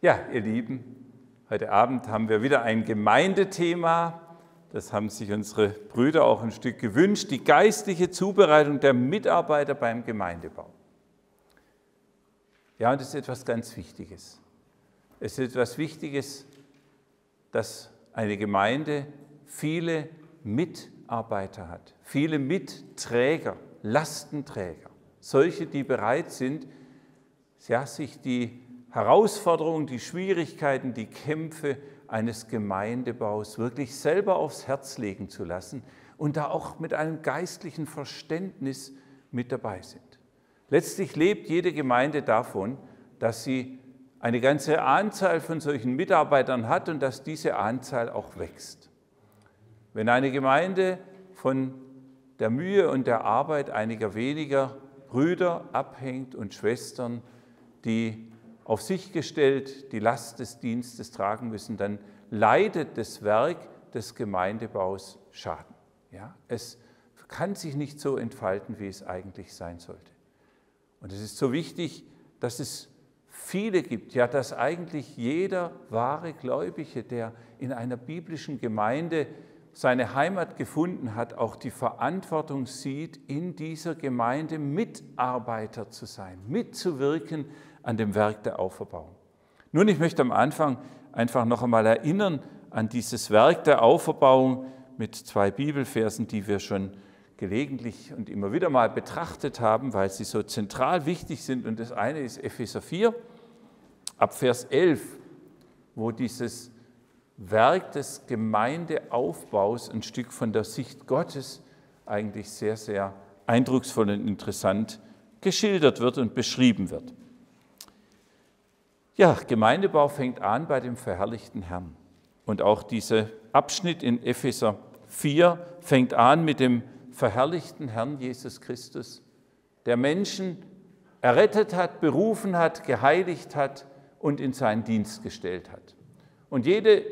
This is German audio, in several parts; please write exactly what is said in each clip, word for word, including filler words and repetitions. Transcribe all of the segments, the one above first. Ja, ihr Lieben, heute Abend haben wir wieder ein Gemeindethema. Das haben sich unsere Brüder auch ein Stück gewünscht, die geistliche Zubereitung der Mitarbeiter beim Gemeindebau. Ja, und das ist etwas ganz Wichtiges. Es ist etwas Wichtiges, dass eine Gemeinde viele Mitarbeiter hat, viele Mitträger, Lastenträger, solche, die bereit sind, ja, sich die Herausforderungen, die Schwierigkeiten, die Kämpfe eines Gemeindebaus wirklich selber aufs Herz legen zu lassen und da auch mit einem geistlichen Verständnis mit dabei sind. Letztlich lebt jede Gemeinde davon, dass sie eine ganze Anzahl von solchen Mitarbeitern hat und dass diese Anzahl auch wächst. Wenn eine Gemeinde von der Mühe und der Arbeit einiger weniger Brüder abhängt und Schwestern, die auf sich gestellt die Last des Dienstes tragen müssen, dann leidet das Werk des Gemeindebaus Schaden. Ja, es kann sich nicht so entfalten, wie es eigentlich sein sollte. Und es ist so wichtig, dass es viele gibt, ja, dass eigentlich jeder wahre Gläubige, der in einer biblischen Gemeinde seine Heimat gefunden hat, auch die Verantwortung sieht, in dieser Gemeinde Mitarbeiter zu sein, mitzuwirken an dem Werk der Auferbauung. Nun, ich möchte am Anfang einfach noch einmal erinnern an dieses Werk der Auferbauung mit zwei Bibelversen, die wir schon gelegentlich und immer wieder mal betrachtet haben, weil sie so zentral wichtig sind. Und das eine ist Epheser vier, ab Vers elf, wo dieses Werk des Gemeindeaufbaus ein Stück von der Sicht Gottes eigentlich sehr, sehr eindrucksvoll und interessant geschildert wird und beschrieben wird. Ja, Gemeindebau fängt an bei dem verherrlichten Herrn. Und auch dieser Abschnitt in Epheser vier fängt an mit dem verherrlichten Herrn Jesus Christus, der Menschen errettet hat, berufen hat, geheiligt hat und in seinen Dienst gestellt hat. Und jede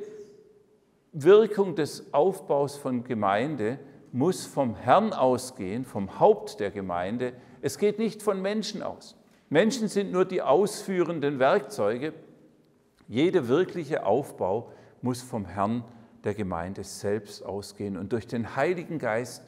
Wirkung des Aufbaus von Gemeinde muss vom Herrn ausgehen, vom Haupt der Gemeinde. Es geht nicht von Menschen aus. Menschen sind nur die ausführenden Werkzeuge. Jeder wirkliche Aufbau muss vom Herrn der Gemeinde selbst ausgehen und durch den Heiligen Geist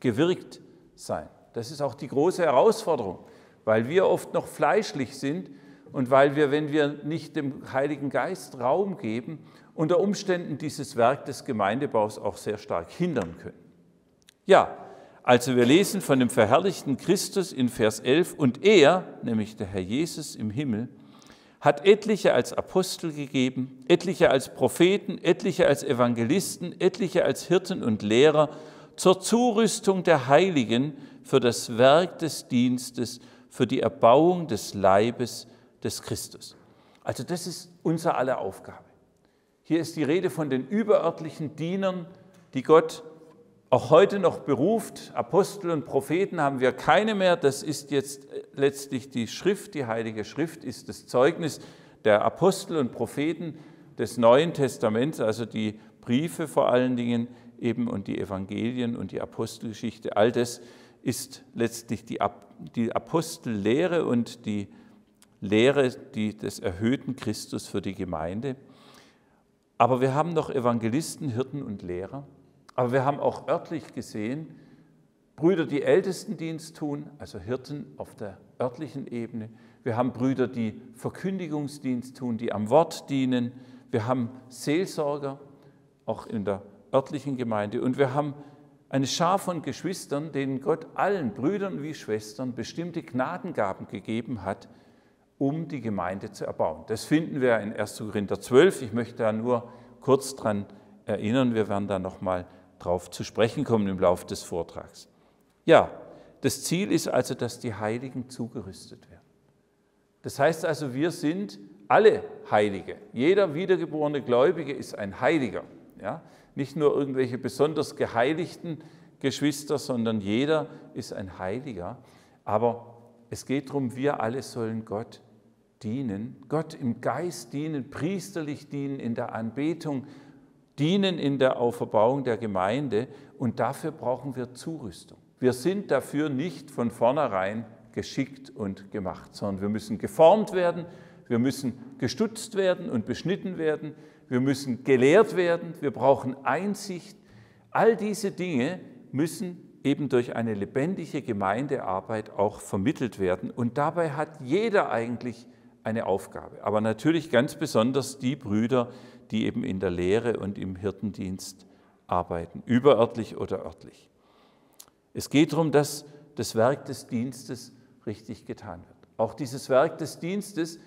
gewirkt sein. Das ist auch die große Herausforderung, weil wir oft noch fleischlich sind und weil wir, wenn wir nicht dem Heiligen Geist Raum geben, unter Umständen dieses Werk des Gemeindebaus auch sehr stark hindern können. Ja, also wir lesen von dem verherrlichten Christus in Vers elf, und er, nämlich der Herr Jesus im Himmel, hat etliche als Apostel gegeben, etliche als Propheten, etliche als Evangelisten, etliche als Hirten und Lehrer, zur Zurüstung der Heiligen für das Werk des Dienstes, für die Erbauung des Leibes des Christus. Also das ist unser aller Aufgabe. Hier ist die Rede von den überörtlichen Dienern, die Gott auch heute noch beruft. Apostel und Propheten haben wir keine mehr. Das ist jetzt letztlich die Schrift, die Heilige Schrift ist das Zeugnis der Apostel und Propheten des Neuen Testaments, also die Briefe vor allen Dingen, eben und die Evangelien und die Apostelgeschichte, all das ist letztlich die, die Apostellehre und die Lehre die des erhöhten Christus für die Gemeinde. Aber wir haben noch Evangelisten, Hirten und Lehrer, aber wir haben auch örtlich gesehen, Brüder, die Ältestendienst tun, also Hirten auf der örtlichen Ebene. Wir haben Brüder, die Verkündigungsdienst tun, die am Wort dienen. Wir haben Seelsorger, auch in der örtlichen Gemeinde, und wir haben eine Schar von Geschwistern, denen Gott allen Brüdern wie Schwestern bestimmte Gnadengaben gegeben hat, um die Gemeinde zu erbauen. Das finden wir in erster Korinther zwölf. Ich möchte da nur kurz dran erinnern, wir werden da nochmal drauf zu sprechen kommen im Laufe des Vortrags. Ja, das Ziel ist also, dass die Heiligen zugerüstet werden. Das heißt also, wir sind alle Heilige. Jeder wiedergeborene Gläubige ist ein Heiliger. Ja? Nicht nur irgendwelche besonders geheiligten Geschwister, sondern jeder ist ein Heiliger. Aber es geht darum, wir alle sollen Gott dienen, Gott im Geist dienen, priesterlich dienen in der Anbetung, dienen in der Auferbauung der Gemeinde, und dafür brauchen wir Zurüstung. Wir sind dafür nicht von vornherein geschickt und gemacht, sondern wir müssen geformt werden, wir müssen gestutzt werden und beschnitten werden, wir müssen gelehrt werden, wir brauchen Einsicht. All diese Dinge müssen eben durch eine lebendige Gemeindearbeit auch vermittelt werden, und dabei hat jeder eigentlich eine Aufgabe, aber natürlich ganz besonders die Brüder, die eben in der Lehre und im Hirtendienst arbeiten, überörtlich oder örtlich. Es geht darum, dass das Werk des Dienstes richtig getan wird. Auch dieses Werk des Dienstes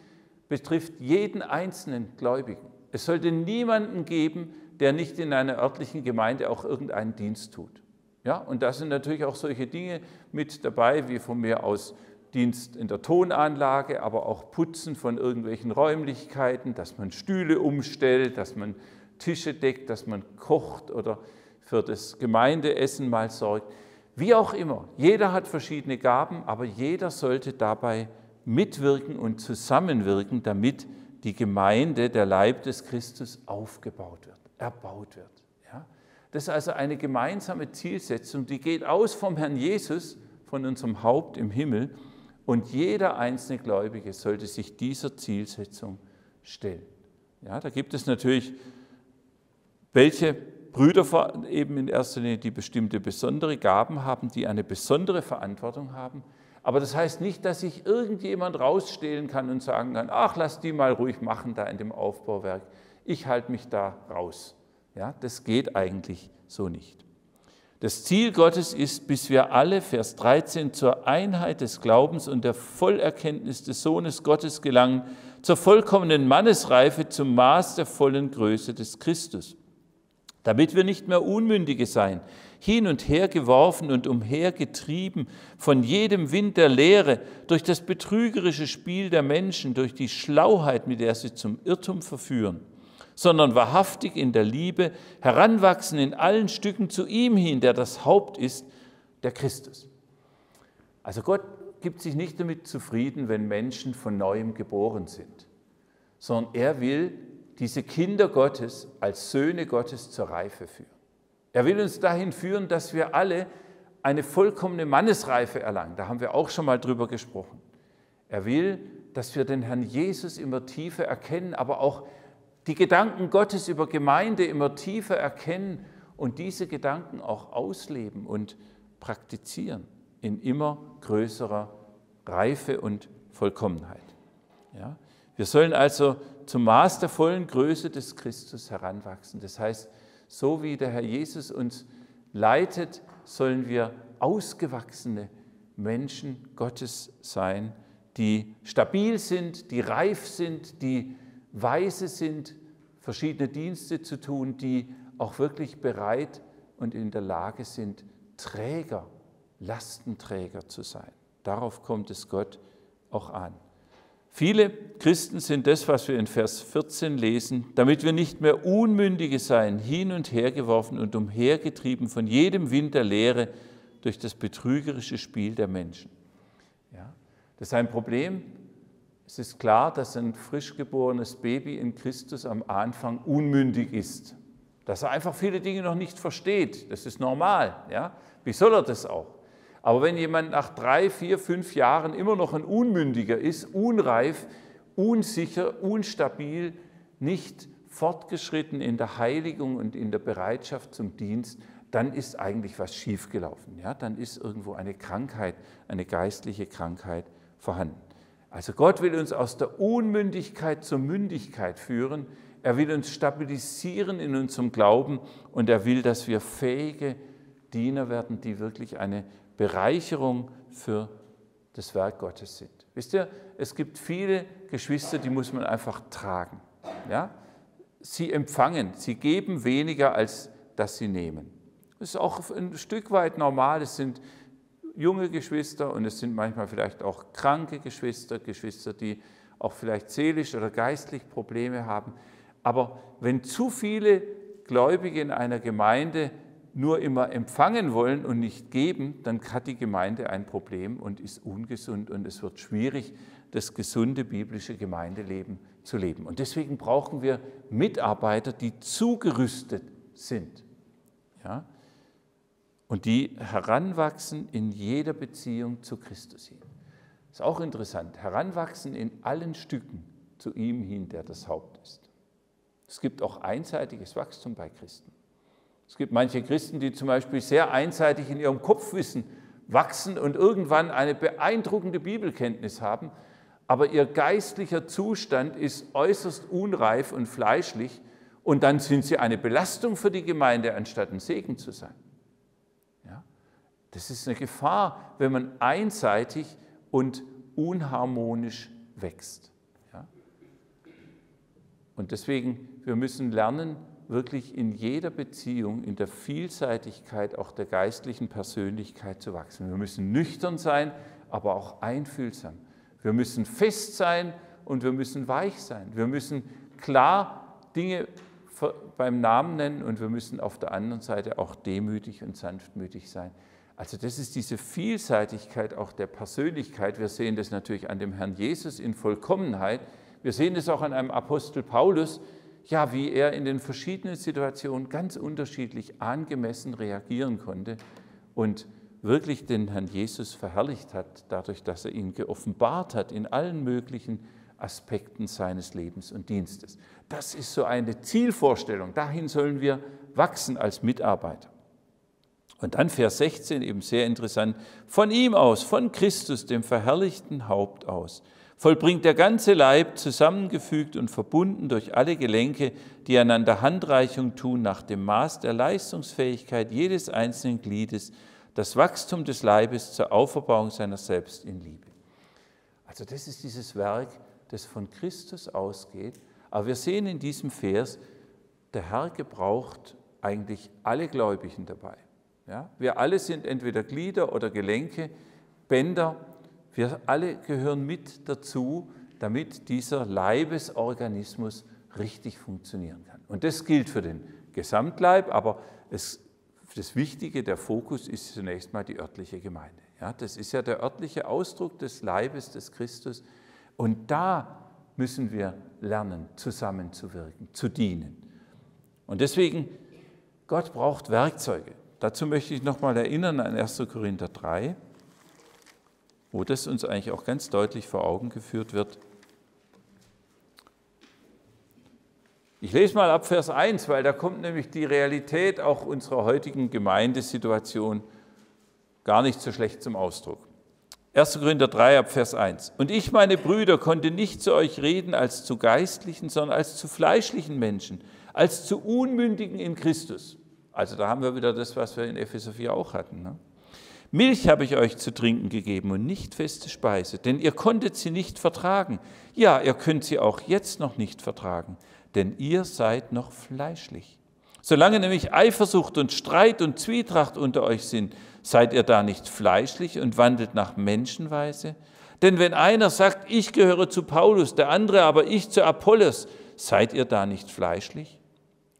betrifft jeden einzelnen Gläubigen. Es sollte niemanden geben, der nicht in einer örtlichen Gemeinde auch irgendeinen Dienst tut. Ja, und da sind natürlich auch solche Dinge mit dabei, wie von mir aus Dienst in der Tonanlage, aber auch Putzen von irgendwelchen Räumlichkeiten, dass man Stühle umstellt, dass man Tische deckt, dass man kocht oder für das Gemeindeessen mal sorgt. Wie auch immer, jeder hat verschiedene Gaben, aber jeder sollte dabei mitwirken und zusammenwirken, damit die Gemeinde, der Leib des Christus, aufgebaut wird, erbaut wird. Ja? Das ist also eine gemeinsame Zielsetzung, die geht aus vom Herrn Jesus, von unserem Haupt im Himmel, und jeder einzelne Gläubige sollte sich dieser Zielsetzung stellen. Ja, da gibt es natürlich welche Brüder eben in erster Linie, die bestimmte besondere Gaben haben, die eine besondere Verantwortung haben. Aber das heißt nicht, dass sich irgendjemand rausstehlen kann und sagen kann, ach, lass die mal ruhig machen da in dem Aufbauwerk, ich halte mich da raus. Ja, das geht eigentlich so nicht. Das Ziel Gottes ist, bis wir alle, Vers dreizehn, zur Einheit des Glaubens und der Vollerkenntnis des Sohnes Gottes gelangen, zur vollkommenen Mannesreife, zum Maß der vollen Größe des Christus. Damit wir nicht mehr Unmündige sein, hin und her geworfen und umhergetrieben von jedem Wind der Lehre, durch das betrügerische Spiel der Menschen, durch die Schlauheit, mit der sie zum Irrtum verführen, sondern wahrhaftig in der Liebe heranwachsen in allen Stücken zu ihm hin, der das Haupt ist, der Christus. Also Gott gibt sich nicht damit zufrieden, wenn Menschen von Neuem geboren sind, sondern er will diese Kinder Gottes als Söhne Gottes zur Reife führen. Er will uns dahin führen, dass wir alle eine vollkommene Mannesreife erlangen. Da haben wir auch schon mal drüber gesprochen. Er will, dass wir den Herrn Jesus immer tiefer erkennen, aber auch die Gedanken Gottes über Gemeinde immer tiefer erkennen und diese Gedanken auch ausleben und praktizieren in immer größerer Reife und Vollkommenheit. Ja? Wir sollen also zum Maß der vollen Größe des Christus heranwachsen. Das heißt, so wie der Herr Jesus uns leitet, sollen wir ausgewachsene Menschen Gottes sein, die stabil sind, die reif sind, die weise sind, verschiedene Dienste zu tun, die auch wirklich bereit und in der Lage sind, Träger, Lastenträger zu sein. Darauf kommt es Gott auch an. Viele Christen sind das, was wir in Vers vierzehn lesen, damit wir nicht mehr Unmündige sein, hin und her geworfen und umhergetrieben von jedem Wind der Lehre durch das betrügerische Spiel der Menschen. Ja, das ist ein Problem. Es ist klar, dass ein frisch geborenes Baby in Christus am Anfang unmündig ist. Dass er einfach viele Dinge noch nicht versteht. Das ist normal. Ja? Wie soll er das auch? Aber wenn jemand nach drei, vier, fünf Jahren immer noch ein Unmündiger ist, unreif, unsicher, unstabil, nicht fortgeschritten in der Heiligung und in der Bereitschaft zum Dienst, dann ist eigentlich was schiefgelaufen. Ja? Dann ist irgendwo eine Krankheit, eine geistliche Krankheit vorhanden. Also Gott will uns aus der Unmündigkeit zur Mündigkeit führen. Er will uns stabilisieren in unserem Glauben und er will, dass wir fähige Diener werden, die wirklich eine Bereicherung für das Werk Gottes sind. Wisst ihr, es gibt viele Geschwister, die muss man einfach tragen. Ja? Sie empfangen, sie geben weniger, als dass sie nehmen. Das ist auch ein Stück weit normal, es sind junge Geschwister und es sind manchmal vielleicht auch kranke Geschwister, Geschwister, die auch vielleicht seelisch oder geistlich Probleme haben. Aber wenn zu viele Gläubige in einer Gemeinde nur immer empfangen wollen und nicht geben, dann hat die Gemeinde ein Problem und ist ungesund und es wird schwierig, das gesunde biblische Gemeindeleben zu leben. Und deswegen brauchen wir Mitarbeiter, die zugerüstet sind, ja, und die heranwachsen in jeder Beziehung zu Christus hin. Ist auch interessant, heranwachsen in allen Stücken zu ihm hin, der das Haupt ist. Es gibt auch einseitiges Wachstum bei Christen. Es gibt manche Christen, die zum Beispiel sehr einseitig in ihrem Kopfwissen wachsen und irgendwann eine beeindruckende Bibelkenntnis haben, aber ihr geistlicher Zustand ist äußerst unreif und fleischlich, und dann sind sie eine Belastung für die Gemeinde, anstatt ein Segen zu sein. Ja? Das ist eine Gefahr, wenn man einseitig und unharmonisch wächst. Ja? Und deswegen, wir müssen lernen, wirklich in jeder Beziehung, in der Vielseitigkeit auch der geistlichen Persönlichkeit zu wachsen. Wir müssen nüchtern sein, aber auch einfühlsam. Wir müssen fest sein und wir müssen weich sein. Wir müssen klar Dinge beim Namen nennen und wir müssen auf der anderen Seite auch demütig und sanftmütig sein. Also das ist diese Vielseitigkeit auch der Persönlichkeit. Wir sehen das natürlich an dem Herrn Jesus in Vollkommenheit. Wir sehen es auch an einem Apostel Paulus, ja, wie er in den verschiedenen Situationen ganz unterschiedlich angemessen reagieren konnte und wirklich den Herrn Jesus verherrlicht hat, dadurch, dass er ihn geoffenbart hat in allen möglichen Aspekten seines Lebens und Dienstes. Das ist so eine Zielvorstellung, dahin sollen wir wachsen als Mitarbeiter. Und dann Vers sechzehn, eben sehr interessant, von ihm aus, von Christus, dem verherrlichten Haupt aus, vollbringt der ganze Leib, zusammengefügt und verbunden durch alle Gelenke, die einander Handreichung tun, nach dem Maß der Leistungsfähigkeit jedes einzelnen Gliedes, das Wachstum des Leibes zur Auferbauung seiner selbst in Liebe. Also das ist dieses Werk, das von Christus ausgeht. Aber wir sehen in diesem Vers, der Herr gebraucht eigentlich alle Gläubigen dabei. Ja? Wir alle sind entweder Glieder oder Gelenke, Bänder. Wir alle gehören mit dazu, damit dieser Leibesorganismus richtig funktionieren kann. Und das gilt für den Gesamtleib, aber es, das Wichtige, der Fokus ist zunächst mal die örtliche Gemeinde. Ja, das ist ja der örtliche Ausdruck des Leibes des Christus. Und da müssen wir lernen, zusammenzuwirken, zu dienen. Und deswegen, Gott braucht Werkzeuge. Dazu möchte ich nochmal erinnern an erster Korinther drei, wo das uns eigentlich auch ganz deutlich vor Augen geführt wird. Ich lese mal ab Vers eins, weil da kommt nämlich die Realität auch unserer heutigen Gemeindesituation gar nicht so schlecht zum Ausdruck. erster Korinther drei ab Vers eins. Und ich, meine Brüder, konnte nicht zu euch reden als zu geistlichen, sondern als zu fleischlichen Menschen, als zu Unmündigen in Christus. Also da haben wir wieder das, was wir in Epheser vier auch hatten. Ne? Milch habe ich euch zu trinken gegeben und nicht feste Speise, denn ihr konntet sie nicht vertragen. Ja, ihr könnt sie auch jetzt noch nicht vertragen, denn ihr seid noch fleischlich. Solange nämlich Eifersucht und Streit und Zwietracht unter euch sind, seid ihr da nicht fleischlich und wandelt nach Menschenweise? Denn wenn einer sagt, ich gehöre zu Paulus, der andere aber ich zu Apollos, seid ihr da nicht fleischlich?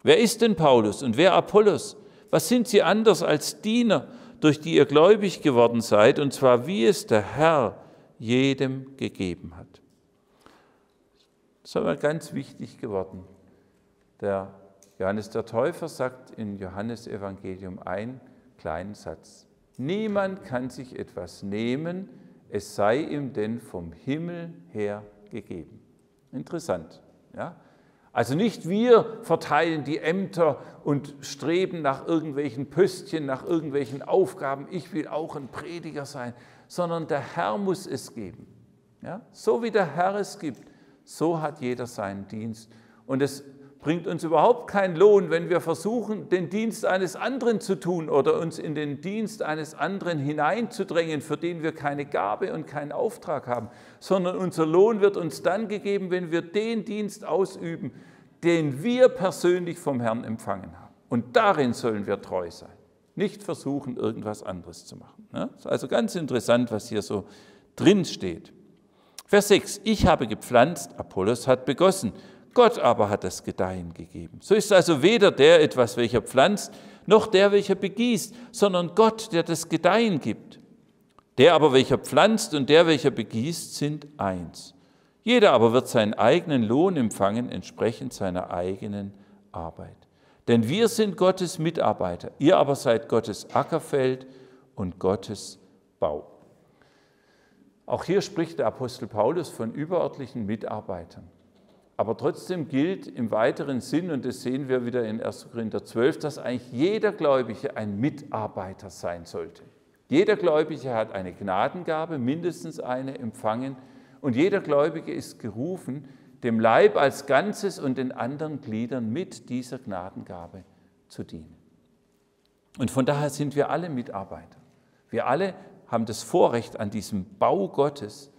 Wer ist denn Paulus und wer Apollos? Was sind sie anders als Diener, durch die ihr gläubig geworden seid, und zwar wie es der Herr jedem gegeben hat? Das ist aber ganz wichtig geworden. Der Johannes der Täufer sagt in Johannes Evangelium einen kleinen Satz. Niemand kann sich etwas nehmen, es sei ihm denn vom Himmel her gegeben. Interessant. Ja? Also nicht wir verteilen die Ämter und streben nach irgendwelchen Pöstchen, nach irgendwelchen Aufgaben. Ich will auch ein Prediger sein, sondern der Herr muss es geben. Ja? So wie der Herr es gibt, so hat jeder seinen Dienst. Und es bringt uns überhaupt keinen Lohn, wenn wir versuchen, den Dienst eines anderen zu tun oder uns in den Dienst eines anderen hineinzudrängen, für den wir keine Gabe und keinen Auftrag haben, sondern unser Lohn wird uns dann gegeben, wenn wir den Dienst ausüben, den wir persönlich vom Herrn empfangen haben. Und darin sollen wir treu sein, nicht versuchen, irgendwas anderes zu machen. Das ist also ganz interessant, was hier so drin steht. Vers sechs, ich habe gepflanzt, Apollos hat begossen, Gott aber hat das Gedeihen gegeben. So ist also weder der etwas, welcher pflanzt, noch der, welcher begießt, sondern Gott, der das Gedeihen gibt. Der aber, welcher pflanzt und der, welcher begießt, sind eins. Jeder aber wird seinen eigenen Lohn empfangen, entsprechend seiner eigenen Arbeit. Denn wir sind Gottes Mitarbeiter, ihr aber seid Gottes Ackerfeld und Gottes Bau. Auch hier spricht der Apostel Paulus von überörtlichen Mitarbeitern. Aber trotzdem gilt im weiteren Sinn, und das sehen wir wieder in erster Korinther zwölf, dass eigentlich jeder Gläubige ein Mitarbeiter sein sollte. Jeder Gläubige hat eine Gnadengabe, mindestens eine, empfangen. Und jeder Gläubige ist gerufen, dem Leib als Ganzes und den anderen Gliedern mit dieser Gnadengabe zu dienen. Und von daher sind wir alle Mitarbeiter. Wir alle haben das Vorrecht, an diesem Bau Gottes,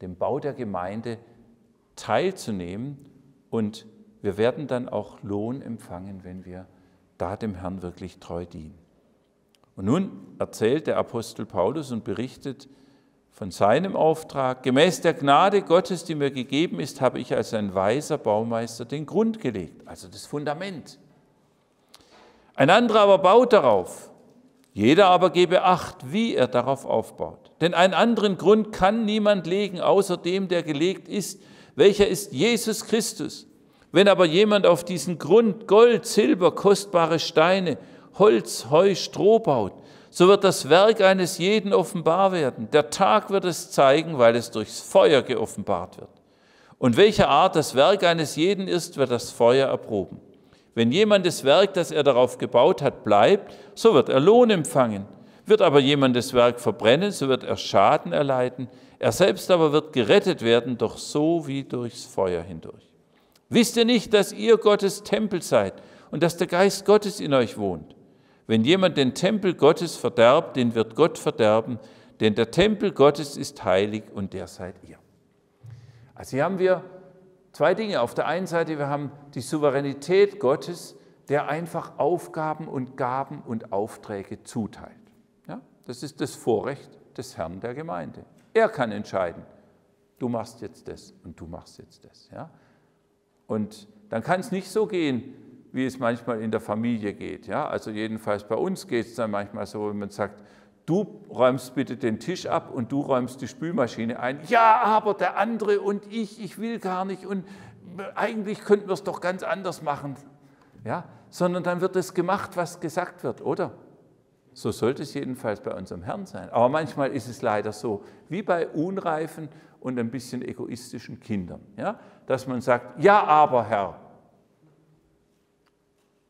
dem Bau der Gemeinde, teilzunehmen. Und wir werden dann auch Lohn empfangen, wenn wir da dem Herrn wirklich treu dienen. Und nun erzählt der Apostel Paulus und berichtet von seinem Auftrag. Gemäß der Gnade Gottes, die mir gegeben ist, habe ich als ein weiser Baumeister den Grund gelegt, also das Fundament. Ein anderer aber baut darauf. Jeder aber gebe Acht, wie er darauf aufbaut. Denn einen anderen Grund kann niemand legen, außer dem, der gelegt ist, welcher ist Jesus Christus. Wenn aber jemand auf diesen Grund Gold, Silber, kostbare Steine, Holz, Heu, Stroh baut, so wird das Werk eines jeden offenbar werden. Der Tag wird es zeigen, weil es durchs Feuer geoffenbart wird. Und welcher Art das Werk eines jeden ist, wird das Feuer erproben. Wenn jemand das Werk, das er darauf gebaut hat, bleibt, so wird er Lohn empfangen. Wird aber jemand das Werk verbrennen, so wird er Schaden erleiden. Er selbst aber wird gerettet werden, doch so wie durchs Feuer hindurch. Wisst ihr nicht, dass ihr Gottes Tempel seid und dass der Geist Gottes in euch wohnt? Wenn jemand den Tempel Gottes verderbt, den wird Gott verderben, denn der Tempel Gottes ist heilig und der seid ihr. Also hier haben wir zwei Dinge. Auf der einen Seite, wir haben die Souveränität Gottes, der einfach Aufgaben und Gaben und Aufträge zuteilt. Ja, das ist das Vorrecht des Herrn der Gemeinde. Er kann entscheiden, du machst jetzt das und du machst jetzt das. Ja? Und dann kann es nicht so gehen, wie es manchmal in der Familie geht. Ja? Also jedenfalls bei uns geht es dann manchmal so, wenn man sagt, du räumst bitte den Tisch ab und du räumst die Spülmaschine ein. Ja, aber der andere und ich, ich will gar nicht und eigentlich könnten wir es doch ganz anders machen. Ja? Sondern dann wird das gemacht, was gesagt wird, oder? So sollte es jedenfalls bei unserem Herrn sein. Aber manchmal ist es leider so, wie bei unreifen und ein bisschen egoistischen Kindern, ja? Dass man sagt, ja, aber Herr,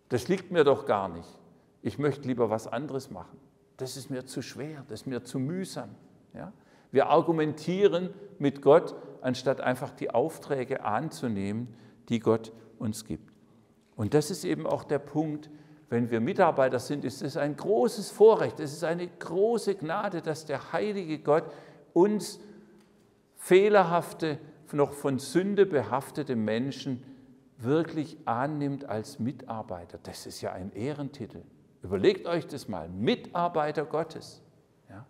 das liegt mir doch gar nicht. Ich möchte lieber was anderes machen. Das ist mir zu schwer, das ist mir zu mühsam. Ja? Wir argumentieren mit Gott, anstatt einfach die Aufträge anzunehmen, die Gott uns gibt. Und das ist eben auch der Punkt, wenn wir Mitarbeiter sind, ist es ein großes Vorrecht, es ist eine große Gnade, dass der heilige Gott uns fehlerhafte, noch von Sünde behaftete Menschen wirklich annimmt als Mitarbeiter. Das ist ja ein Ehrentitel. Überlegt euch das mal, Mitarbeiter Gottes. Ja,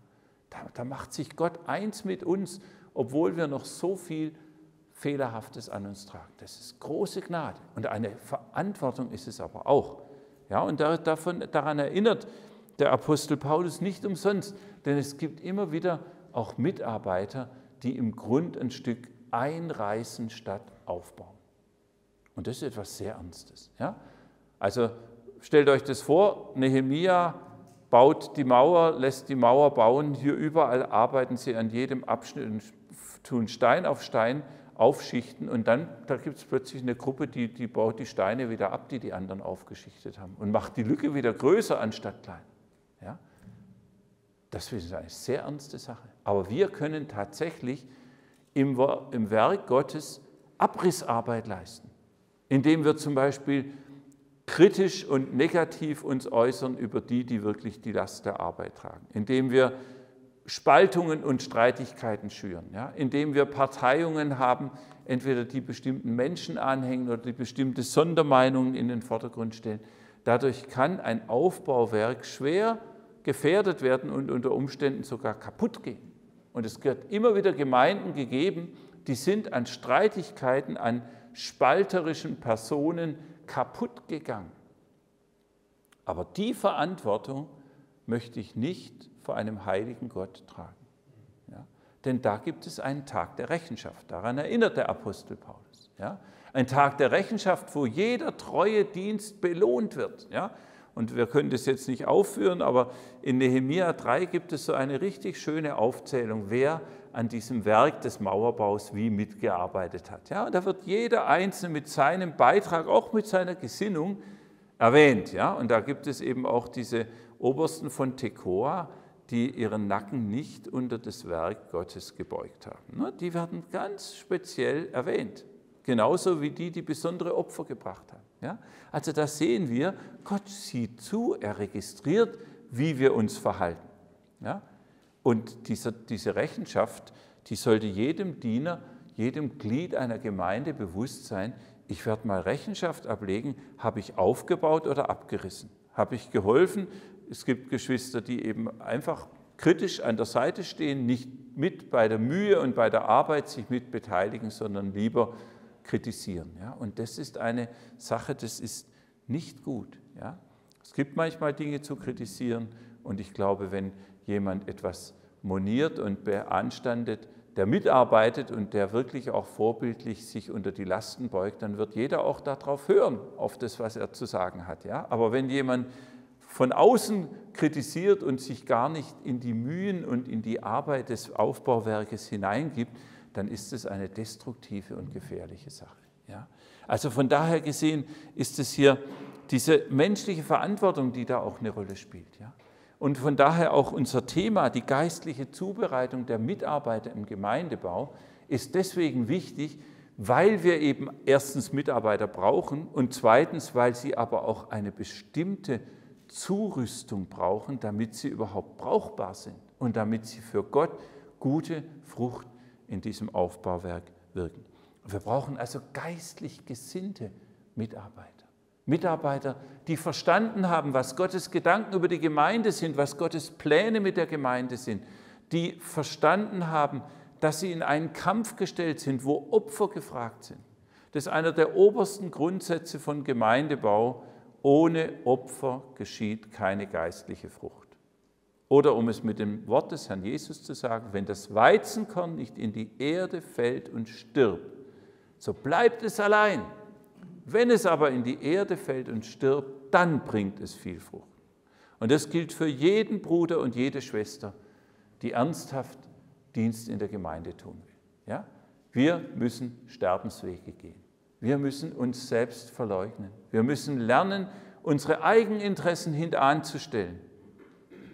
da, da macht sich Gott eins mit uns, obwohl wir noch so viel Fehlerhaftes an uns tragen. Das ist große Gnade und eine Verantwortung ist es aber auch. Ja, und da, davon, daran erinnert der Apostel Paulus nicht umsonst, denn es gibt immer wieder auch Mitarbeiter, die im Grund ein Stück einreißen statt aufbauen. Und das ist etwas sehr Ernstes. Ja? Also stellt euch das vor, Nehemia baut die Mauer, lässt die Mauer bauen, hier überall arbeiten sie an jedem Abschnitt und tun Stein auf Stein aufschichten und dann da gibt es plötzlich eine Gruppe, die, die baut die Steine wieder ab, die die anderen aufgeschichtet haben und macht die Lücke wieder größer anstatt klein. Ja? Das ist eine sehr ernste Sache. Aber wir können tatsächlich im, im Werk Gottes Abrissarbeit leisten, indem wir zum Beispiel kritisch und negativ uns äußern über die, die wirklich die Last der Arbeit tragen, indem wir Spaltungen und Streitigkeiten schüren, ja? Indem wir Parteiungen haben, entweder die bestimmten Menschen anhängen oder die bestimmte Sondermeinungen in den Vordergrund stellen. Dadurch kann ein Aufbauwerk schwer gefährdet werden und unter Umständen sogar kaputt gehen. Und es wird immer wieder Gemeinden gegeben, die sind an Streitigkeiten, an spalterischen Personen kaputt gegangen. Aber die Verantwortung möchte ich nicht vor einem heiligen Gott tragen. Ja? denn da gibt es einen Tag der Rechenschaft. Daran erinnert der Apostel Paulus. Ja? Ein Tag der Rechenschaft, wo jeder treue Dienst belohnt wird. Ja? Und wir können das jetzt nicht aufführen, aber in Nehemia drei gibt es so eine richtig schöne Aufzählung, wer an diesem Werk des Mauerbaus wie mitgearbeitet hat. Ja? Und da wird jeder Einzelne mit seinem Beitrag, auch mit seiner Gesinnung erwähnt. Ja? Und da gibt es eben auch diese Obersten von Tekoa, die ihren Nacken nicht unter das Werk Gottes gebeugt haben. Die werden ganz speziell erwähnt, genauso wie die, die besondere Opfer gebracht haben. Ja? Also da sehen wir, Gott sieht zu, er registriert, wie wir uns verhalten. Ja? Und diese, diese Rechenschaft, die sollte jedem Diener, jedem Glied einer Gemeinde bewusst sein, ich werde mal Rechenschaft ablegen, habe ich aufgebaut oder abgerissen? Habe ich geholfen? Es gibt Geschwister, die eben einfach kritisch an der Seite stehen, nicht mit bei der Mühe und bei der Arbeit sich mit beteiligen, sondern lieber kritisieren. Ja? Und das ist eine Sache, das ist nicht gut. Ja? Es gibt manchmal Dinge zu kritisieren und ich glaube, wenn jemand etwas moniert und beanstandet, der mitarbeitet und der wirklich auch vorbildlich sich unter die Lasten beugt, dann wird jeder auch darauf hören, auf das, was er zu sagen hat. Ja? Aber wenn jemand von außen kritisiert und sich gar nicht in die Mühen und in die Arbeit des Aufbauwerkes hineingibt, dann ist es eine destruktive und gefährliche Sache. Ja? Also von daher gesehen ist es hier diese menschliche Verantwortung, die da auch eine Rolle spielt. Ja? Und von daher auch unser Thema, die geistliche Zubereitung der Mitarbeiter im Gemeindebau, ist deswegen wichtig, weil wir eben erstens Mitarbeiter brauchen und zweitens, weil sie aber auch eine bestimmte Zurüstung brauchen, damit sie überhaupt brauchbar sind und damit sie für Gott gute Frucht in diesem Aufbauwerk wirken. Wir brauchen also geistlich gesinnte Mitarbeiter. Mitarbeiter, die verstanden haben, was Gottes Gedanken über die Gemeinde sind, was Gottes Pläne mit der Gemeinde sind, die verstanden haben, dass sie in einen Kampf gestellt sind, wo Opfer gefragt sind. Das ist einer der obersten Grundsätze von Gemeindebau. Ohne Opfer geschieht keine geistliche Frucht. Oder um es mit dem Wort des Herrn Jesus zu sagen, wenn das Weizenkorn nicht in die Erde fällt und stirbt, so bleibt es allein. Wenn es aber in die Erde fällt und stirbt, dann bringt es viel Frucht. Und das gilt für jeden Bruder und jede Schwester, die ernsthaft Dienst in der Gemeinde tun will. Ja? Wir müssen Sterbenswege gehen. Wir müssen uns selbst verleugnen. Wir müssen lernen, unsere eigenen Interessen hintanzustellen.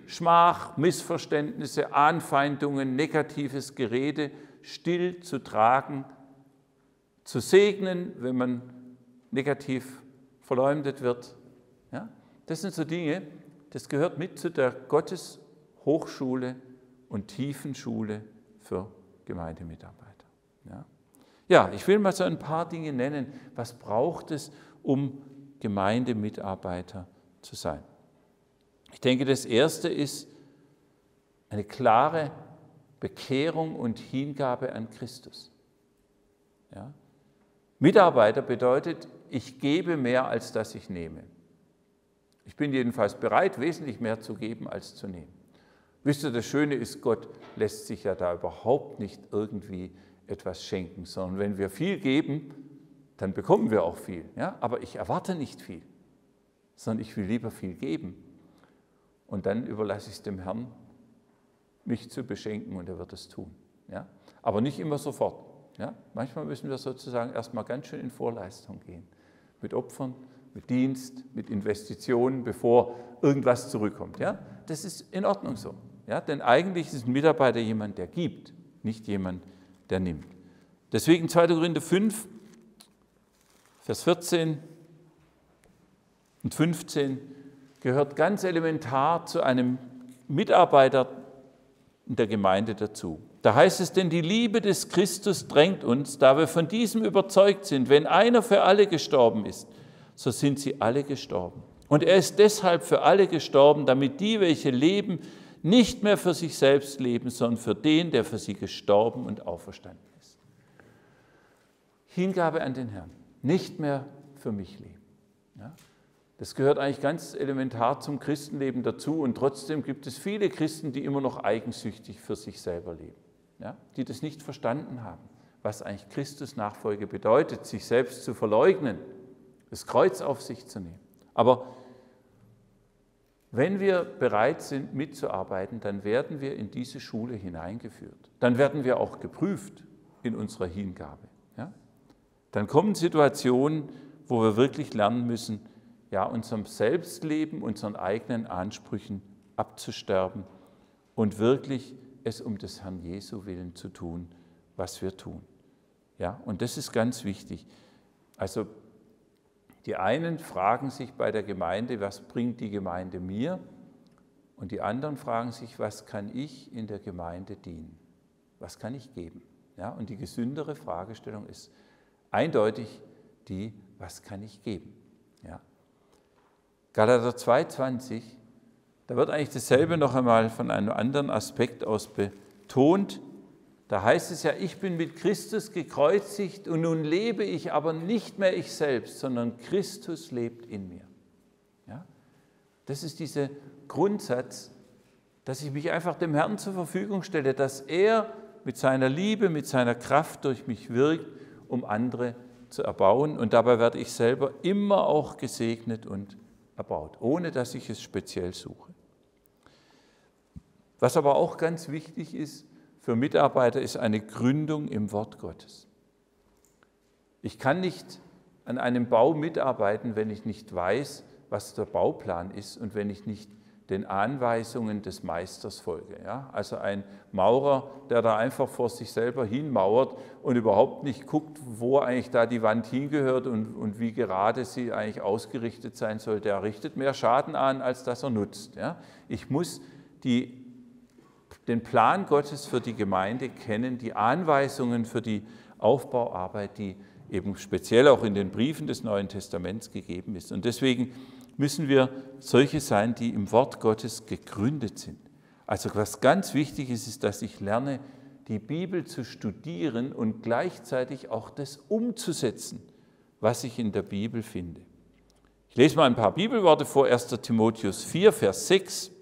Schmach, Missverständnisse, Anfeindungen, negatives Gerede still zu tragen, zu segnen, wenn man negativ verleumdet wird. Ja? Das sind so Dinge, das gehört mit zu der Gotteshochschule und Tiefenschule für Gemeindemitarbeiter. Ja? Ja, ich will mal so ein paar Dinge nennen. Was braucht es, um Gemeindemitarbeiter zu sein? Ich denke, das Erste ist eine klare Bekehrung und Hingabe an Christus. Ja? Mitarbeiter bedeutet, ich gebe mehr, als dass ich nehme. Ich bin jedenfalls bereit, wesentlich mehr zu geben, als zu nehmen. Wisst ihr, das Schöne ist, Gott lässt sich ja da überhaupt nicht irgendwie etwas schenken, sondern wenn wir viel geben, dann bekommen wir auch viel. Ja? Aber ich erwarte nicht viel, sondern ich will lieber viel geben. Und dann überlasse ich es dem Herrn, mich zu beschenken, und er wird es tun. Ja? Aber nicht immer sofort. Ja? Manchmal müssen wir sozusagen erstmal ganz schön in Vorleistung gehen. Mit Opfern, mit Dienst, mit Investitionen, bevor irgendwas zurückkommt. Ja? Das ist in Ordnung so. Ja? Denn eigentlich ist ein Mitarbeiter jemand, der gibt, nicht jemand, der nimmt. Deswegen zweiter Korinther fünf, Vers vierzehn und fünfzehn gehört ganz elementar zu einem Mitarbeiter in der Gemeinde dazu. Da heißt es, denn die Liebe des Christus drängt uns, da wir von diesem überzeugt sind, wenn einer für alle gestorben ist, so sind sie alle gestorben. Und er ist deshalb für alle gestorben, damit die, welche leben, nicht mehr für sich selbst leben, sondern für den, der für sie gestorben und auferstanden ist. Hingabe an den Herrn, nicht mehr für mich leben. Ja? Das gehört eigentlich ganz elementar zum Christenleben dazu, und trotzdem gibt es viele Christen, die immer noch eigensüchtig für sich selber leben. ja, die das nicht verstanden haben, was eigentlich Christus Nachfolge bedeutet, sich selbst zu verleugnen, das Kreuz auf sich zu nehmen. Aber wenn wir bereit sind, mitzuarbeiten, dann werden wir in diese Schule hineingeführt. Dann werden wir auch geprüft in unserer Hingabe. Ja? Dann kommen Situationen, wo wir wirklich lernen müssen, ja, unserem Selbstleben, unseren eigenen Ansprüchen abzusterben und wirklich es um des Herrn Jesu willen zu tun, was wir tun. Ja? Und das ist ganz wichtig. Also die einen fragen sich bei der Gemeinde, was bringt die Gemeinde mir? Und die anderen fragen sich, was kann ich in der Gemeinde dienen? Was kann ich geben? Ja, und die gesündere Fragestellung ist eindeutig die, was kann ich geben? Ja. Galater zwei zwanzig, da wird eigentlich dasselbe noch einmal von einem anderen Aspekt aus betont. Da heißt es ja, ich bin mit Christus gekreuzigt und nun lebe ich aber nicht mehr ich selbst, sondern Christus lebt in mir. Ja? Das ist dieser Grundsatz, dass ich mich einfach dem Herrn zur Verfügung stelle, dass er mit seiner Liebe, mit seiner Kraft durch mich wirkt, um andere zu erbauen. Und dabei werde ich selber immer auch gesegnet und erbaut, ohne dass ich es speziell suche. Was aber auch ganz wichtig ist, für Mitarbeiter ist eine Gründung im Wort Gottes. Ich kann nicht an einem Bau mitarbeiten, wenn ich nicht weiß, was der Bauplan ist und wenn ich nicht den Anweisungen des Meisters folge. Ja? Also ein Maurer, der da einfach vor sich selber hinmauert und überhaupt nicht guckt, wo eigentlich da die Wand hingehört und, und wie gerade sie eigentlich ausgerichtet sein soll, der richtet mehr Schaden an, als dass er nutzt. Ja? Ich muss die den Plan Gottes für die Gemeinde kennen, die Anweisungen für die Aufbauarbeit, die eben speziell auch in den Briefen des Neuen Testaments gegeben ist. Und deswegen müssen wir solche sein, die im Wort Gottes gegründet sind. Also was ganz wichtig ist, ist, dass ich lerne, die Bibel zu studieren und gleichzeitig auch das umzusetzen, was ich in der Bibel finde. Ich lese mal ein paar Bibelworte vor, erster Timotheus vier, Vers sechs.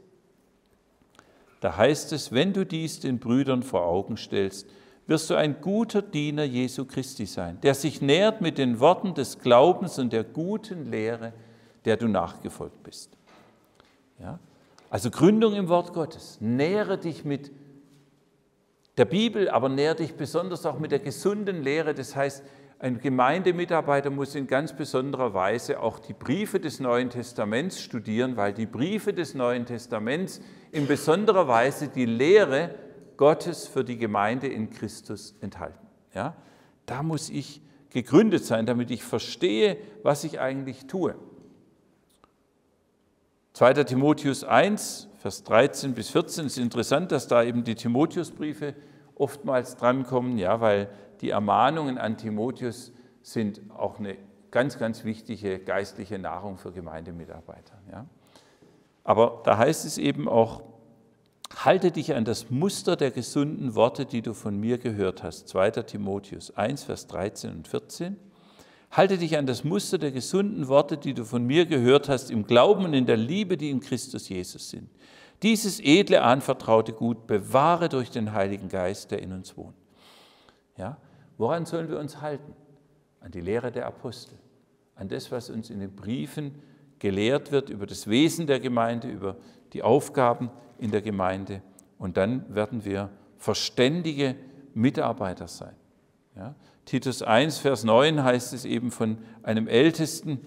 Da heißt es, wenn du dies den Brüdern vor Augen stellst, wirst du ein guter Diener Jesu Christi sein, der sich nährt mit den Worten des Glaubens und der guten Lehre, der du nachgefolgt bist. Ja? Also Gründung im Wort Gottes. Nähre dich mit der Bibel, aber nähre dich besonders auch mit der gesunden Lehre. Das heißt, ein Gemeindemitarbeiter muss in ganz besonderer Weise auch die Briefe des Neuen Testaments studieren, weil die Briefe des Neuen Testaments in besonderer Weise die Lehre Gottes für die Gemeinde in Christus enthalten. Ja? Da muss ich gegründet sein, damit ich verstehe, was ich eigentlich tue. zweiter Timotheus eins, Vers dreizehn bis vierzehn, es ist interessant, dass da eben die Timotheusbriefe oftmals drankommen, ja, weil die Ermahnungen an Timotheus sind auch eine ganz, ganz wichtige geistliche Nahrung für Gemeindemitarbeiter. Ja. Aber da heißt es eben auch, halte dich an das Muster der gesunden Worte, die du von mir gehört hast. zweiter Timotheus eins, Vers dreizehn und vierzehn. Halte dich an das Muster der gesunden Worte, die du von mir gehört hast, im Glauben und in der Liebe, die in Christus Jesus sind. Dieses edle, anvertraute Gut bewahre durch den Heiligen Geist, der in uns wohnt. Ja? Woran sollen wir uns halten? An die Lehre der Apostel, an das, was uns in den Briefen gelehrt wird, über das Wesen der Gemeinde, über die Aufgaben in der Gemeinde. Und dann werden wir verständige Mitarbeiter sein. Ja? Titus eins, Vers neun heißt es eben von einem Ältesten,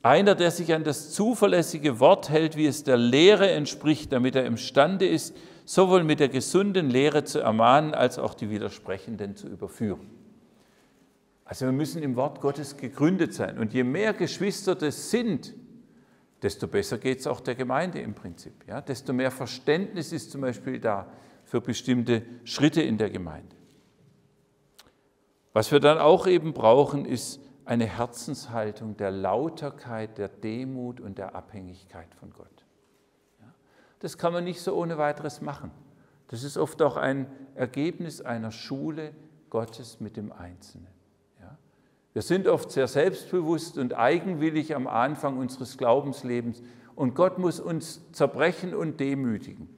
einer, der sich an das zuverlässige Wort hält, wie es der Lehre entspricht, damit er imstande ist, sowohl mit der gesunden Lehre zu ermahnen, als auch die Widersprechenden zu überführen. Also wir müssen im Wort Gottes gegründet sein. Und je mehr Geschwister das sind, desto besser geht es auch der Gemeinde im Prinzip. Ja? Desto mehr Verständnis ist zum Beispiel da für bestimmte Schritte in der Gemeinde. Was wir dann auch eben brauchen, ist eine Herzenshaltung der Lauterkeit, der Demut und der Abhängigkeit von Gott. Das kann man nicht so ohne weiteres machen. Das ist oft auch ein Ergebnis einer Schule Gottes mit dem Einzelnen. Wir sind oft sehr selbstbewusst und eigenwillig am Anfang unseres Glaubenslebens und Gott muss uns zerbrechen und demütigen.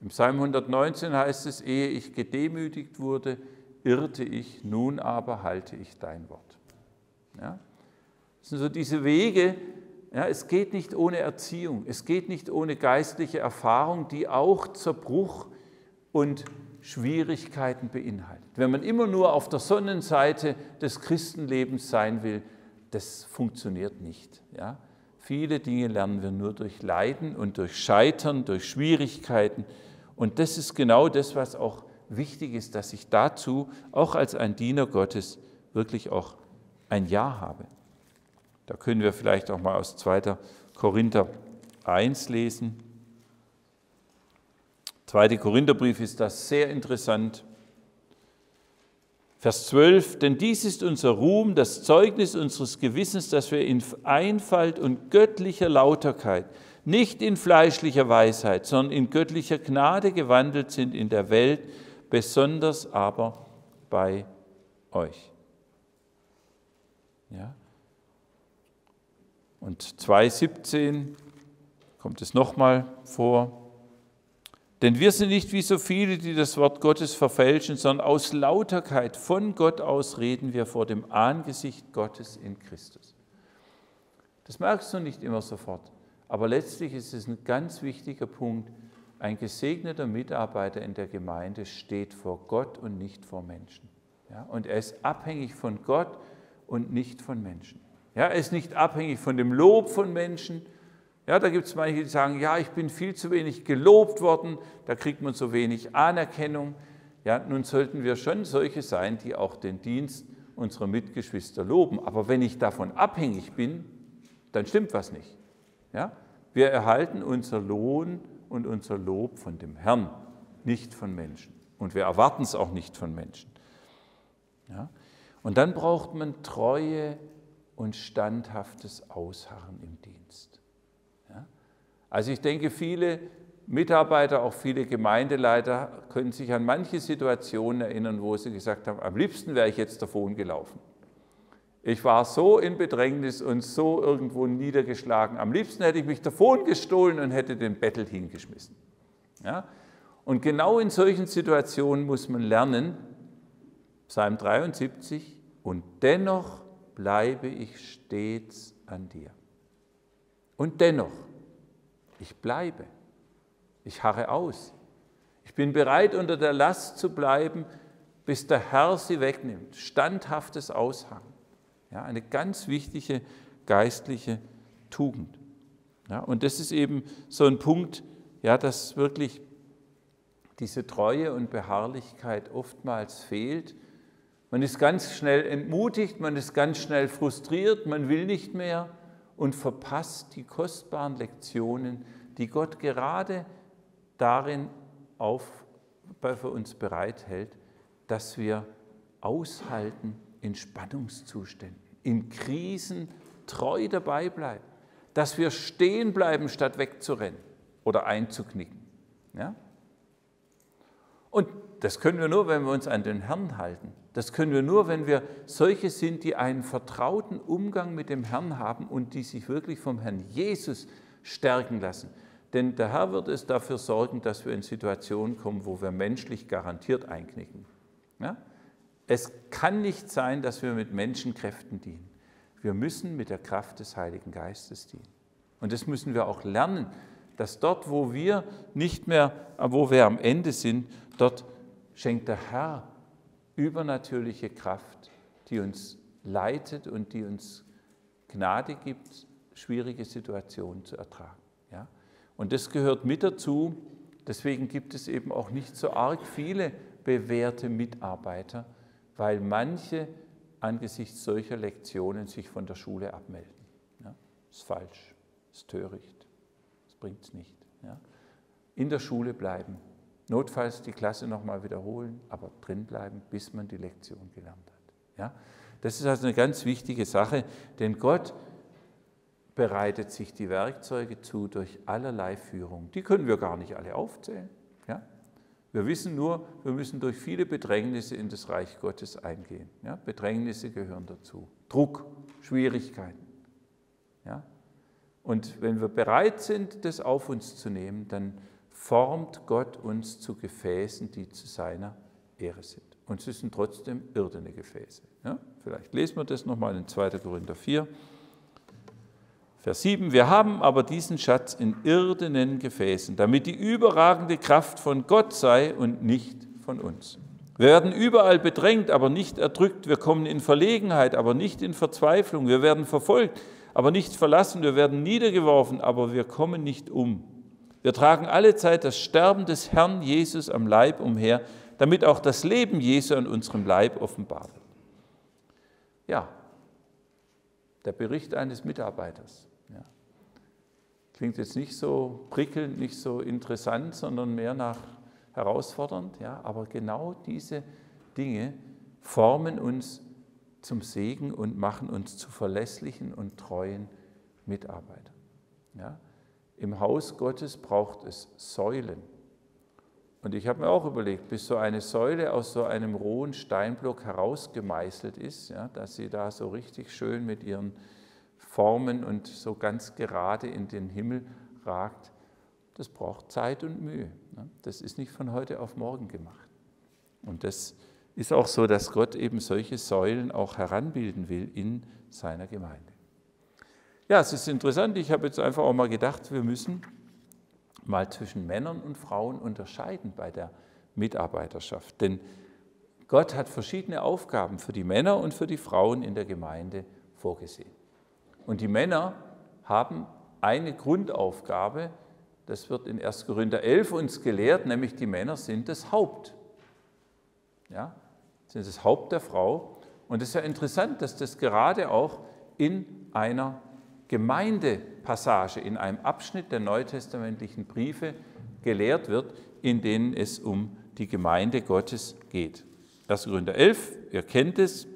Im Psalm hundertneunzehn heißt es, ehe ich gedemütigt wurde, irrte ich, nun aber halte ich dein Wort. Ja? Das sind so diese Wege, ja, es geht nicht ohne Erziehung, es geht nicht ohne geistliche Erfahrung, die auch Zerbruch und Schwierigkeiten beinhaltet. Wenn man immer nur auf der Sonnenseite des Christenlebens sein will, das funktioniert nicht. Ja? Viele Dinge lernen wir nur durch Leiden und durch Scheitern, durch Schwierigkeiten. Und das ist genau das, was auch wichtig ist, dass ich dazu auch als ein Diener Gottes wirklich auch ein Ja habe. Da können wir vielleicht auch mal aus zweiter Korinther eins lesen. zweiter Korintherbrief ist das sehr interessant. Vers zwölf, denn dies ist unser Ruhm, das Zeugnis unseres Gewissens, dass wir in Einfalt und göttlicher Lauterkeit, nicht in fleischlicher Weisheit, sondern in göttlicher Gnade gewandelt sind in der Welt, besonders aber bei euch. Ja. Und zwei siebzehn kommt es nochmal vor. Denn wir sind nicht wie so viele, die das Wort Gottes verfälschen, sondern aus Lauterkeit von Gott aus reden wir vor dem Angesicht Gottes in Christus. Das merkst du nicht immer sofort, aber letztlich ist es ein ganz wichtiger Punkt. Ein gesegneter Mitarbeiter in der Gemeinde steht vor Gott und nicht vor Menschen. Ja, und er ist abhängig von Gott und nicht von Menschen. Ja, er ist nicht abhängig von dem Lob von Menschen. Ja, da gibt es manche, die sagen, ja, ich bin viel zu wenig gelobt worden, da kriegt man so wenig Anerkennung. Ja, nun sollten wir schon solche sein, die auch den Dienst unserer Mitgeschwister loben. Aber wenn ich davon abhängig bin, dann stimmt was nicht. Ja? Wir erhalten unser Lohn und unser Lob von dem Herrn, nicht von Menschen. Und wir erwarten es auch nicht von Menschen. Ja? Und dann braucht man Treue und standhaftes Ausharren im Dienst. Also ich denke, viele Mitarbeiter, auch viele Gemeindeleiter können sich an manche Situationen erinnern, wo sie gesagt haben, am liebsten wäre ich jetzt davon gelaufen. Ich war so in Bedrängnis und so irgendwo niedergeschlagen. Am liebsten hätte ich mich davon gestohlen und hätte den Bettel hingeschmissen. Ja? Und genau in solchen Situationen muss man lernen, Psalm dreiundsiebzig, und dennoch bleibe ich stets an dir. Und dennoch. Ich bleibe, ich harre aus. Ich bin bereit, unter der Last zu bleiben, bis der Herr sie wegnimmt. Standhaftes Ausharren. Ja, eine ganz wichtige geistliche Tugend. Ja, und das ist eben so ein Punkt, ja, dass wirklich diese Treue und Beharrlichkeit oftmals fehlt. Man ist ganz schnell entmutigt, man ist ganz schnell frustriert, man will nicht mehr. Und verpasst die kostbaren Lektionen, die Gott gerade darin auf, für uns bereithält, dass wir aushalten in Spannungszuständen, in Krisen treu dabei bleiben, dass wir stehen bleiben, statt wegzurennen oder einzuknicken. Ja? Und das können wir nur, wenn wir uns an den Herrn halten. Das können wir nur, wenn wir solche sind, die einen vertrauten Umgang mit dem Herrn haben und die sich wirklich vom Herrn Jesus stärken lassen. Denn der Herr wird es dafür sorgen, dass wir in Situationen kommen, wo wir menschlich garantiert einknicken. Ja? Es kann nicht sein, dass wir mit Menschenkräften dienen. Wir müssen mit der Kraft des Heiligen Geistes dienen. Und das müssen wir auch lernen, dass dort, wo wir nicht mehr, wo wir am Ende sind, dort schenkt der Herr übernatürliche Kraft, die uns leitet und die uns Gnade gibt, schwierige Situationen zu ertragen. Ja? Und das gehört mit dazu, deswegen gibt es eben auch nicht so arg viele bewährte Mitarbeiter, weil manche angesichts solcher Lektionen sich von der Schule abmelden. Ja? Ist falsch, ist töricht, das bringt es nicht. Ja? In der Schule bleiben. Notfalls die Klasse nochmal wiederholen, aber drin bleiben, bis man die Lektion gelernt hat. Ja? Das ist also eine ganz wichtige Sache, denn Gott bereitet sich die Werkzeuge zu durch allerlei Führung. Die können wir gar nicht alle aufzählen. Ja? Wir wissen nur, wir müssen durch viele Bedrängnisse in das Reich Gottes eingehen. Ja? Bedrängnisse gehören dazu. Druck, Schwierigkeiten. Ja? Und wenn wir bereit sind, das auf uns zu nehmen, dann formt Gott uns zu Gefäßen, die zu seiner Ehre sind. Und es sind trotzdem irdene Gefäße. Ja? Vielleicht lesen wir das nochmal in zweiter Korinther vier, Vers sieben. Wir haben aber diesen Schatz in irdenen Gefäßen, damit die überragende Kraft von Gott sei und nicht von uns. Wir werden überall bedrängt, aber nicht erdrückt. Wir kommen in Verlegenheit, aber nicht in Verzweiflung. Wir werden verfolgt, aber nicht verlassen. Wir werden niedergeworfen, aber wir kommen nicht um. Wir tragen alle Zeit das Sterben des Herrn Jesus am Leib umher, damit auch das Leben Jesu an unserem Leib offenbar wird. Ja, der Bericht eines Mitarbeiters. Ja. Klingt jetzt nicht so prickelnd, nicht so interessant, sondern mehr nach herausfordernd, ja, aber genau diese Dinge formen uns zum Segen und machen uns zu verlässlichen und treuen Mitarbeitern. Ja. Im Haus Gottes braucht es Säulen. Und ich habe mir auch überlegt, bis so eine Säule aus so einem rohen Steinblock herausgemeißelt ist, ja, dass sie da so richtig schön mit ihren Formen und so ganz gerade in den Himmel ragt, das braucht Zeit und Mühe. Das ist nicht von heute auf morgen gemacht. Und das ist auch so, dass Gott eben solche Säulen auch heranbilden will in seiner Gemeinde. Ja, es ist interessant. Ich habe jetzt einfach auch mal gedacht, wir müssen mal zwischen Männern und Frauen unterscheiden bei der Mitarbeiterschaft. Denn Gott hat verschiedene Aufgaben für die Männer und für die Frauen in der Gemeinde vorgesehen. Und die Männer haben eine Grundaufgabe, das wird in erster Korinther elf uns gelehrt, nämlich die Männer sind das Haupt. Ja, sind das Haupt der Frau. Und es ist ja interessant, dass das gerade auch in einer Gemeindepassage, in einem Abschnitt der neutestamentlichen Briefe gelehrt wird, in denen es um die Gemeinde Gottes geht. erster Korinther elf, ihr kennt es,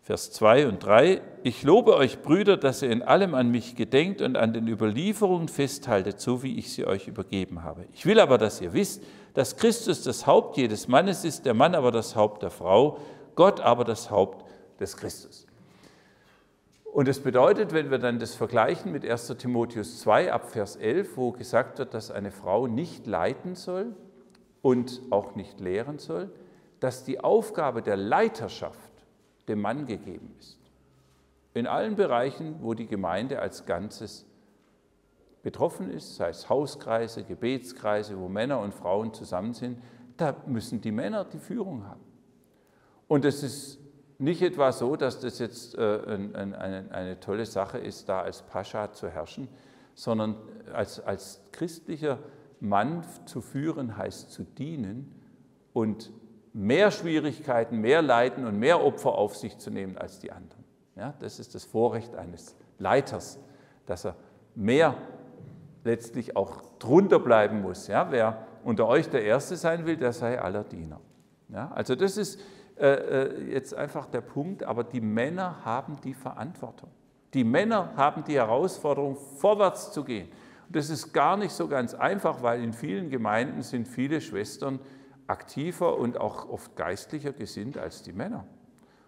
Vers zwei und drei, ich lobe euch, Brüder, dass ihr in allem an mich gedenkt und an den Überlieferungen festhaltet, so wie ich sie euch übergeben habe. Ich will aber, dass ihr wisst, dass Christus das Haupt jedes Mannes ist, der Mann aber das Haupt der Frau, Gott aber das Haupt des Christus. Und das bedeutet, wenn wir dann das vergleichen mit erster Timotheus zwei ab Vers elf, wo gesagt wird, dass eine Frau nicht leiten soll und auch nicht lehren soll, dass die Aufgabe der Leiterschaft dem Mann gegeben ist. In allen Bereichen, wo die Gemeinde als Ganzes betroffen ist, sei es Hauskreise, Gebetskreise, wo Männer und Frauen zusammen sind, da müssen die Männer die Führung haben. Und es ist nicht etwa so, dass das jetzt äh, eine, eine, eine tolle Sache ist, da als Pascha zu herrschen, sondern als, als christlicher Mann zu führen heißt zu dienen und mehr Schwierigkeiten, mehr Leiden und mehr Opfer auf sich zu nehmen als die anderen. Ja, das ist das Vorrecht eines Leiters, dass er mehr letztlich auch drunter bleiben muss. Ja, wer unter euch der Erste sein will, der sei aller Diener. Ja, also das ist äh, jetzt einfach der Punkt, aber die Männer haben die Verantwortung. Die Männer haben die Herausforderung, vorwärts zu gehen. Und das ist gar nicht so ganz einfach, weil in vielen Gemeinden sind viele Schwestern aktiver und auch oft geistlicher gesinnt als die Männer.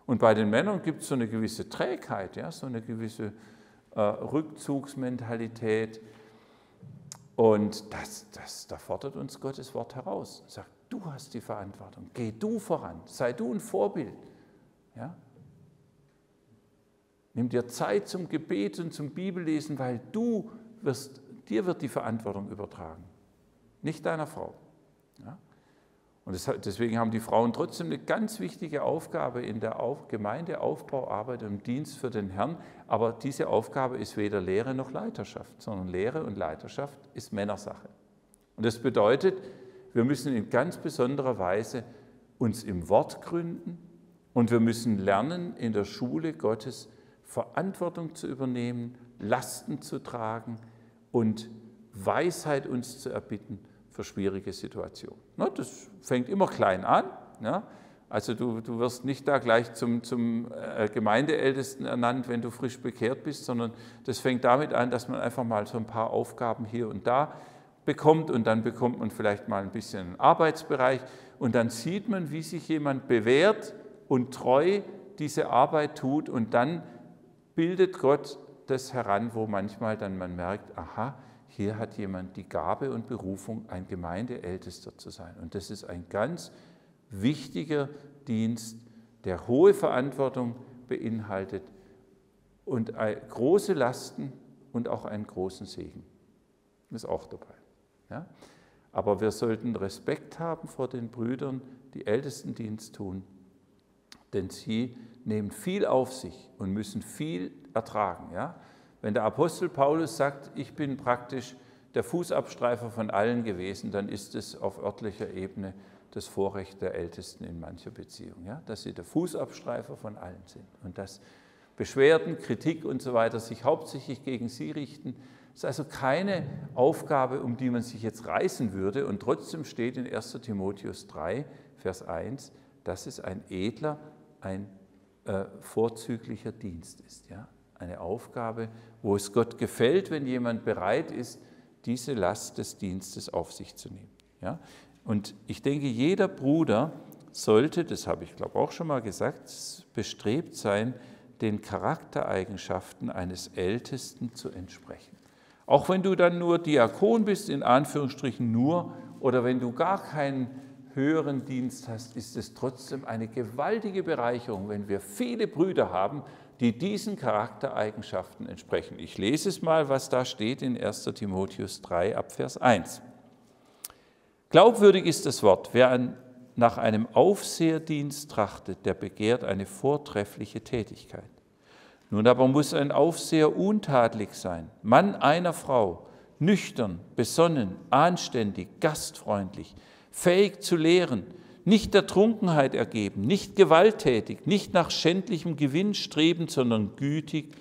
Und bei den Männern gibt es so eine gewisse Trägheit, ja, so eine gewisse äh, Rückzugsmentalität. Und das, das, da fordert uns Gottes Wort heraus. Sagt, du hast die Verantwortung, geh du voran, sei du ein Vorbild. Ja? Nimm dir Zeit zum Gebet und zum Bibellesen, weil du wirst, dir wird die Verantwortung übertragen, nicht deiner Frau. Ja? Und deswegen haben die Frauen trotzdem eine ganz wichtige Aufgabe in der Gemeindeaufbauarbeit und im Dienst für den Herrn. Aber diese Aufgabe ist weder Lehre noch Leiterschaft, sondern Lehre und Leiterschaft ist Männersache. Und das bedeutet, wir müssen in ganz besonderer Weise uns im Wort gründen und wir müssen lernen, in der Schule Gottes Verantwortung zu übernehmen, Lasten zu tragen und Weisheit uns zu erbitten für schwierige Situationen. Das fängt immer klein an. Also du, du wirst nicht da gleich zum, zum Gemeindeältesten ernannt, wenn du frisch bekehrt bist, sondern das fängt damit an, dass man einfach mal so ein paar Aufgaben hier und da bekommt und dann bekommt man vielleicht mal ein bisschen einen Arbeitsbereich und dann sieht man, wie sich jemand bewährt und treu diese Arbeit tut und dann bildet Gott das heran, wo manchmal dann man merkt, aha, hier hat jemand die Gabe und Berufung, ein Gemeindeältester zu sein. Und das ist ein ganz wichtiger Dienst, der hohe Verantwortung beinhaltet und große Lasten und auch einen großen Segen. Ist auch dabei. Ja? Aber wir sollten Respekt haben vor den Brüdern, die Ältestendienst tun, denn sie nehmen viel auf sich und müssen viel ertragen. Ja? Wenn der Apostel Paulus sagt, ich bin praktisch der Fußabstreifer von allen gewesen, dann ist es auf örtlicher Ebene das Vorrecht der Ältesten in mancher Beziehung, ja? Dass sie der Fußabstreifer von allen sind und dass Beschwerden, Kritik und so weiter sich hauptsächlich gegen sie richten. Das ist also keine Aufgabe, um die man sich jetzt reißen würde, und trotzdem steht in erster Timotheus drei, Vers eins, dass es ein edler, ein äh, vorzüglicher Dienst ist, ja? Eine Aufgabe, wo es Gott gefällt, wenn jemand bereit ist, diese Last des Dienstes auf sich zu nehmen. Ja? Und ich denke, jeder Bruder sollte, das habe ich glaube auch schon mal gesagt, bestrebt sein, den Charaktereigenschaften eines Ältesten zu entsprechen. Auch wenn du dann nur Diakon bist, in Anführungsstrichen nur, oder wenn du gar keinen höheren Dienst hast, ist es trotzdem eine gewaltige Bereicherung, wenn wir viele Brüder haben, die diesen Charaktereigenschaften entsprechen. Ich lese es mal, was da steht in erster Timotheus drei ab Vers eins. Glaubwürdig ist das Wort, wer an, nach einem Aufseherdienst trachtet, der begehrt eine vortreffliche Tätigkeit. Nun aber muss ein Aufseher untadelig sein, Mann einer Frau, nüchtern, besonnen, anständig, gastfreundlich, fähig zu lehren, nicht der Trunkenheit ergeben, nicht gewalttätig, nicht nach schändlichem Gewinn strebend, sondern gütig,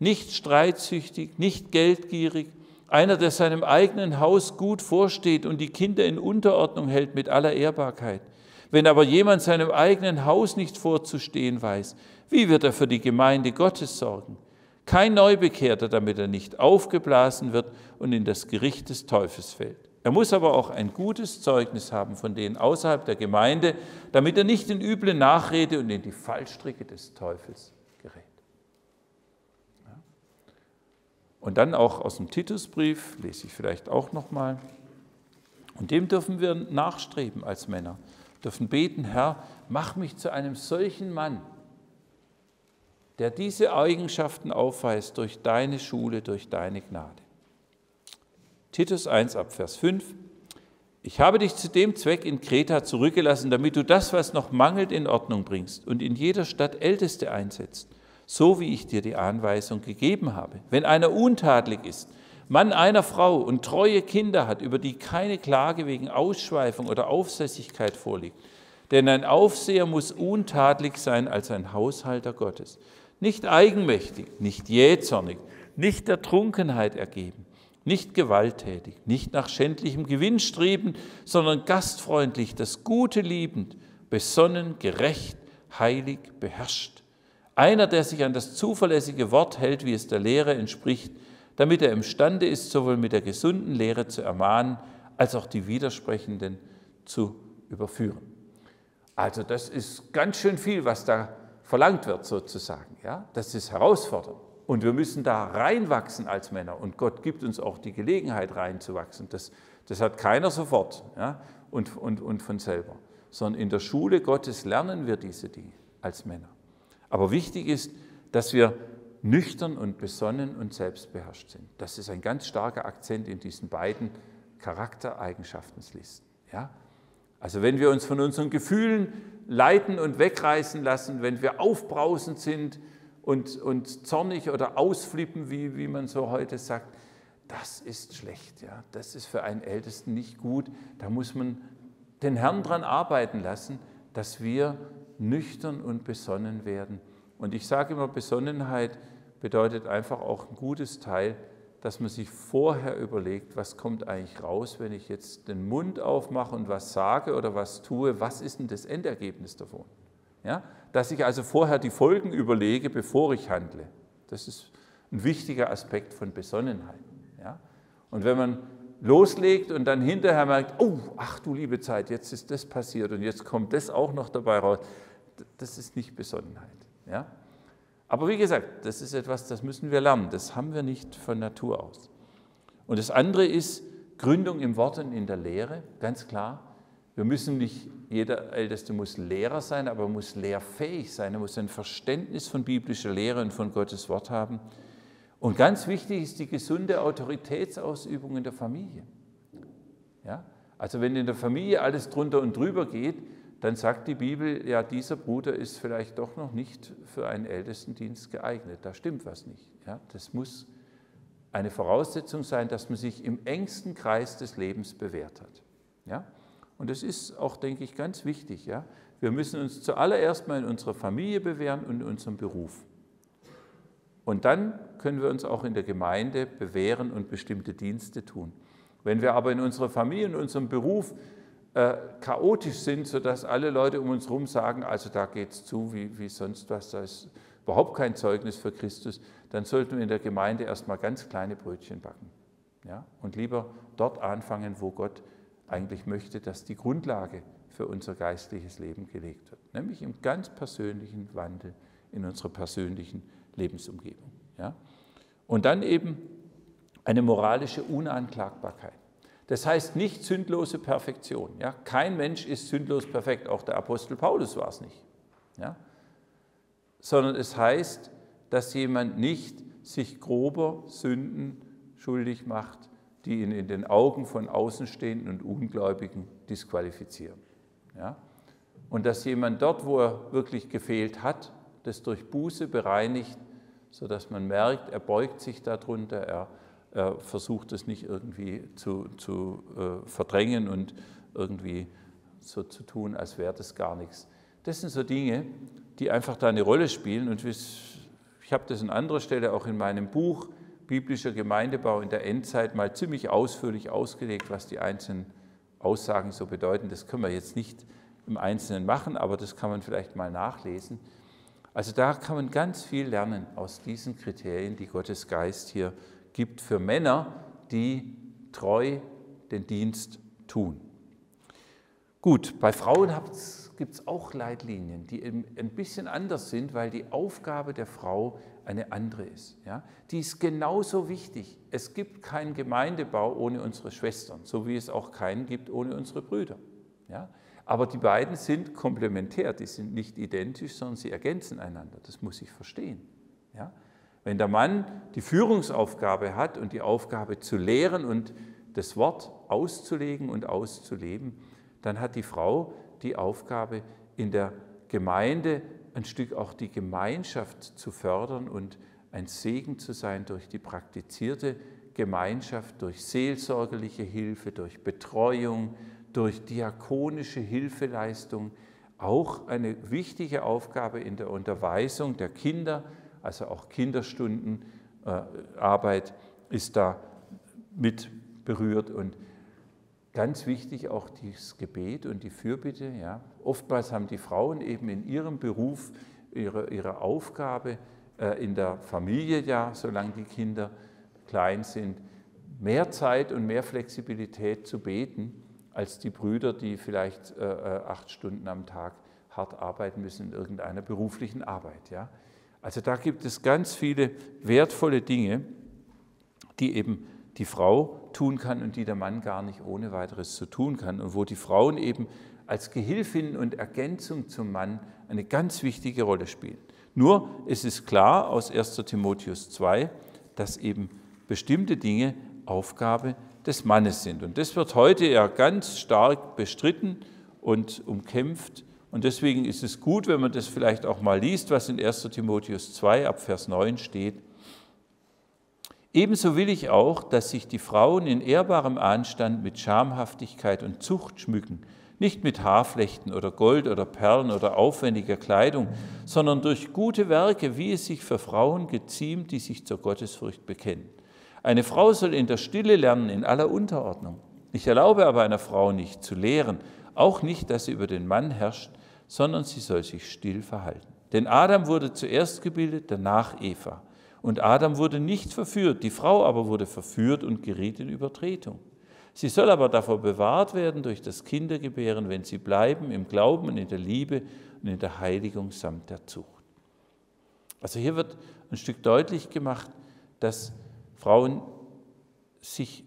nicht streitsüchtig, nicht geldgierig, einer, der seinem eigenen Haus gut vorsteht und die Kinder in Unterordnung hält mit aller Ehrbarkeit. Wenn aber jemand seinem eigenen Haus nicht vorzustehen weiß, wie wird er für die Gemeinde Gottes sorgen? Kein Neubekehrter, damit er nicht aufgeblasen wird und in das Gericht des Teufels fällt. Er muss aber auch ein gutes Zeugnis haben von denen außerhalb der Gemeinde, damit er nicht in üble Nachrede und in die Fallstricke des Teufels gerät. Und dann auch aus dem Titusbrief, lese ich vielleicht auch nochmal, und dem dürfen wir nachstreben als Männer, dürfen beten, Herr, mach mich zu einem solchen Mann, der diese Eigenschaften aufweist durch deine Schule, durch deine Gnade. Titus eins ab Vers fünf, ich habe dich zu dem Zweck in Kreta zurückgelassen, damit du das, was noch mangelt, in Ordnung bringst und in jeder Stadt Älteste einsetzt, so wie ich dir die Anweisung gegeben habe. Wenn einer untadelig ist, Mann einer Frau und treue Kinder hat, über die keine Klage wegen Ausschweifung oder Aufsässigkeit vorliegt. Denn ein Aufseher muss untadelig sein als ein Haushalter Gottes. Nicht eigenmächtig, nicht jähzornig, nicht der Trunkenheit ergeben, nicht gewalttätig, nicht nach schändlichem Gewinn streben, sondern gastfreundlich, das Gute liebend, besonnen, gerecht, heilig, beherrscht. Einer, der sich an das zuverlässige Wort hält, wie es der Lehre entspricht, damit er imstande ist, sowohl mit der gesunden Lehre zu ermahnen, als auch die Widersprechenden zu überführen. Also das ist ganz schön viel, was da verlangt wird sozusagen. Ja? Das ist herausfordernd. Und wir müssen da reinwachsen als Männer. Und Gott gibt uns auch die Gelegenheit, reinzuwachsen. Das, das hat keiner sofort, ja? und, und, und von selber. Sondern in der Schule Gottes lernen wir diese Dinge als Männer. Aber wichtig ist, dass wir nüchtern und besonnen und selbstbeherrscht sind. Das ist ein ganz starker Akzent in diesen beiden Charaktereigenschaftenslisten. Ja? Also wenn wir uns von unseren Gefühlen leiten und wegreißen lassen, wenn wir aufbrausend sind und, und zornig oder ausflippen, wie, wie man so heute sagt, das ist schlecht. Ja? Das ist für einen Ältesten nicht gut. Da muss man den Herrn dran arbeiten lassen, dass wir nüchtern und besonnen werden. Und ich sage immer, Besonnenheit bedeutet einfach auch ein gutes Teil, dass man sich vorher überlegt, was kommt eigentlich raus, wenn ich jetzt den Mund aufmache und was sage oder was tue, was ist denn das Endergebnis davon? Ja? Dass ich also vorher die Folgen überlege, bevor ich handle. Das ist ein wichtiger Aspekt von Besonnenheit. Ja? Und wenn man loslegt und dann hinterher merkt, oh, ach du liebe Zeit, jetzt ist das passiert und jetzt kommt das auch noch dabei raus. Das ist nicht Besonnenheit. Ja? Aber wie gesagt, das ist etwas, das müssen wir lernen. Das haben wir nicht von Natur aus. Und das andere ist Gründung im Wort und in der Lehre, ganz klar. Wir müssen nicht, jeder Älteste muss Lehrer sein, aber muss lehrfähig sein, er muss ein Verständnis von biblischer Lehre und von Gottes Wort haben. Und ganz wichtig ist die gesunde Autoritätsausübung in der Familie. Ja? Also wenn in der Familie alles drunter und drüber geht, dann sagt die Bibel, ja, dieser Bruder ist vielleicht doch noch nicht für einen Ältestendienst geeignet, da stimmt was nicht. Ja? Das muss eine Voraussetzung sein, dass man sich im engsten Kreis des Lebens bewährt hat. Ja? Und das ist auch, denke ich, ganz wichtig. Ja? Wir müssen uns zuallererst mal in unserer Familie bewähren und in unserem Beruf. Und dann können wir uns auch in der Gemeinde bewähren und bestimmte Dienste tun. Wenn wir aber in unserer Familie und unserem Beruf äh, chaotisch sind, sodass alle Leute um uns herum sagen, also da geht es zu wie, wie sonst was, da ist überhaupt kein Zeugnis für Christus, dann sollten wir in der Gemeinde erstmal ganz kleine Brötchen backen. Ja? Und lieber dort anfangen, wo Gott eigentlich möchte, dass die Grundlage für unser geistliches Leben gelegt wird. Nämlich im ganz persönlichen Wandel, in unserer persönlichen Lebensumgebung. Ja? Und dann eben eine moralische Unanklagbarkeit. Das heißt nicht sündlose Perfektion. Ja? Kein Mensch ist sündlos perfekt, auch der Apostel Paulus war es nicht. Ja? Sondern es heißt, dass jemand nicht sich grober Sünden schuldig macht, die ihn in den Augen von Außenstehenden und Ungläubigen disqualifizieren. Ja? Und dass jemand dort, wo er wirklich gefehlt hat, das durch Buße bereinigt, sodass man merkt, er beugt sich darunter, er, er versucht es nicht irgendwie zu, zu äh, verdrängen und irgendwie so zu tun, als wäre das gar nichts. Das sind so Dinge, die einfach da eine Rolle spielen. Und ich habe das an anderer Stelle auch in meinem Buch Biblischer Gemeindebau in der Endzeit mal ziemlich ausführlich ausgelegt, was die einzelnen Aussagen so bedeuten. Das können wir jetzt nicht im Einzelnen machen, aber das kann man vielleicht mal nachlesen. Also da kann man ganz viel lernen aus diesen Kriterien, die Gottes Geist hier gibt für Männer, die treu den Dienst tun. Gut, bei Frauen gibt es auch Leitlinien, die ein bisschen anders sind, weil die Aufgabe der Frau eine andere ist. Ja? Die ist genauso wichtig. Es gibt keinen Gemeindebau ohne unsere Schwestern, so wie es auch keinen gibt ohne unsere Brüder. Ja? Aber die beiden sind komplementär, die sind nicht identisch, sondern sie ergänzen einander. Das muss ich verstehen. Ja? Wenn der Mann die Führungsaufgabe hat und die Aufgabe zu lehren und das Wort auszulegen und auszuleben, dann hat die Frau die Aufgabe, in der Gemeinde ein Stück auch die Gemeinschaft zu fördern und ein Segen zu sein durch die praktizierte Gemeinschaft, durch seelsorgerliche Hilfe, durch Betreuung, durch diakonische Hilfeleistung, auch eine wichtige Aufgabe in der Unterweisung der Kinder, also auch Kinderstundenarbeit ist da mit berührt und ganz wichtig auch das Gebet und die Fürbitte. Ja. Oftmals haben die Frauen eben in ihrem Beruf, ihre, ihre Aufgabe in der Familie, ja, solange die Kinder klein sind, mehr Zeit und mehr Flexibilität zu beten, als die Brüder, die vielleicht äh, acht Stunden am Tag hart arbeiten müssen in irgendeiner beruflichen Arbeit. Ja? Also da gibt es ganz viele wertvolle Dinge, die eben die Frau tun kann und die der Mann gar nicht ohne weiteres zu tun kann. Und wo die Frauen eben als Gehilfin und Ergänzung zum Mann eine ganz wichtige Rolle spielen. Nur es ist klar aus erster Timotheus zwei, dass eben bestimmte Dinge Aufgabe des Mannes sind. Und das wird heute ja ganz stark bestritten und umkämpft. Und deswegen ist es gut, wenn man das vielleicht auch mal liest, was in erster Timotheus zwei ab Vers neun steht. Ebenso will ich auch, dass sich die Frauen in ehrbarem Anstand mit Schamhaftigkeit und Zucht schmücken, nicht mit Haarflechten oder Gold oder Perlen oder aufwendiger Kleidung, sondern durch gute Werke, wie es sich für Frauen geziemt, die sich zur Gottesfurcht bekennen. Eine Frau soll in der Stille lernen, in aller Unterordnung. Ich erlaube aber einer Frau nicht zu lehren, auch nicht, dass sie über den Mann herrscht, sondern sie soll sich still verhalten. Denn Adam wurde zuerst gebildet, danach Eva. Und Adam wurde nicht verführt, die Frau aber wurde verführt und geriet in Übertretung. Sie soll aber davor bewahrt werden durch das Kindergebären, wenn sie bleiben im Glauben und in der Liebe und in der Heiligung samt der Zucht. Also hier wird ein Stück deutlich gemacht, dass Frauen sich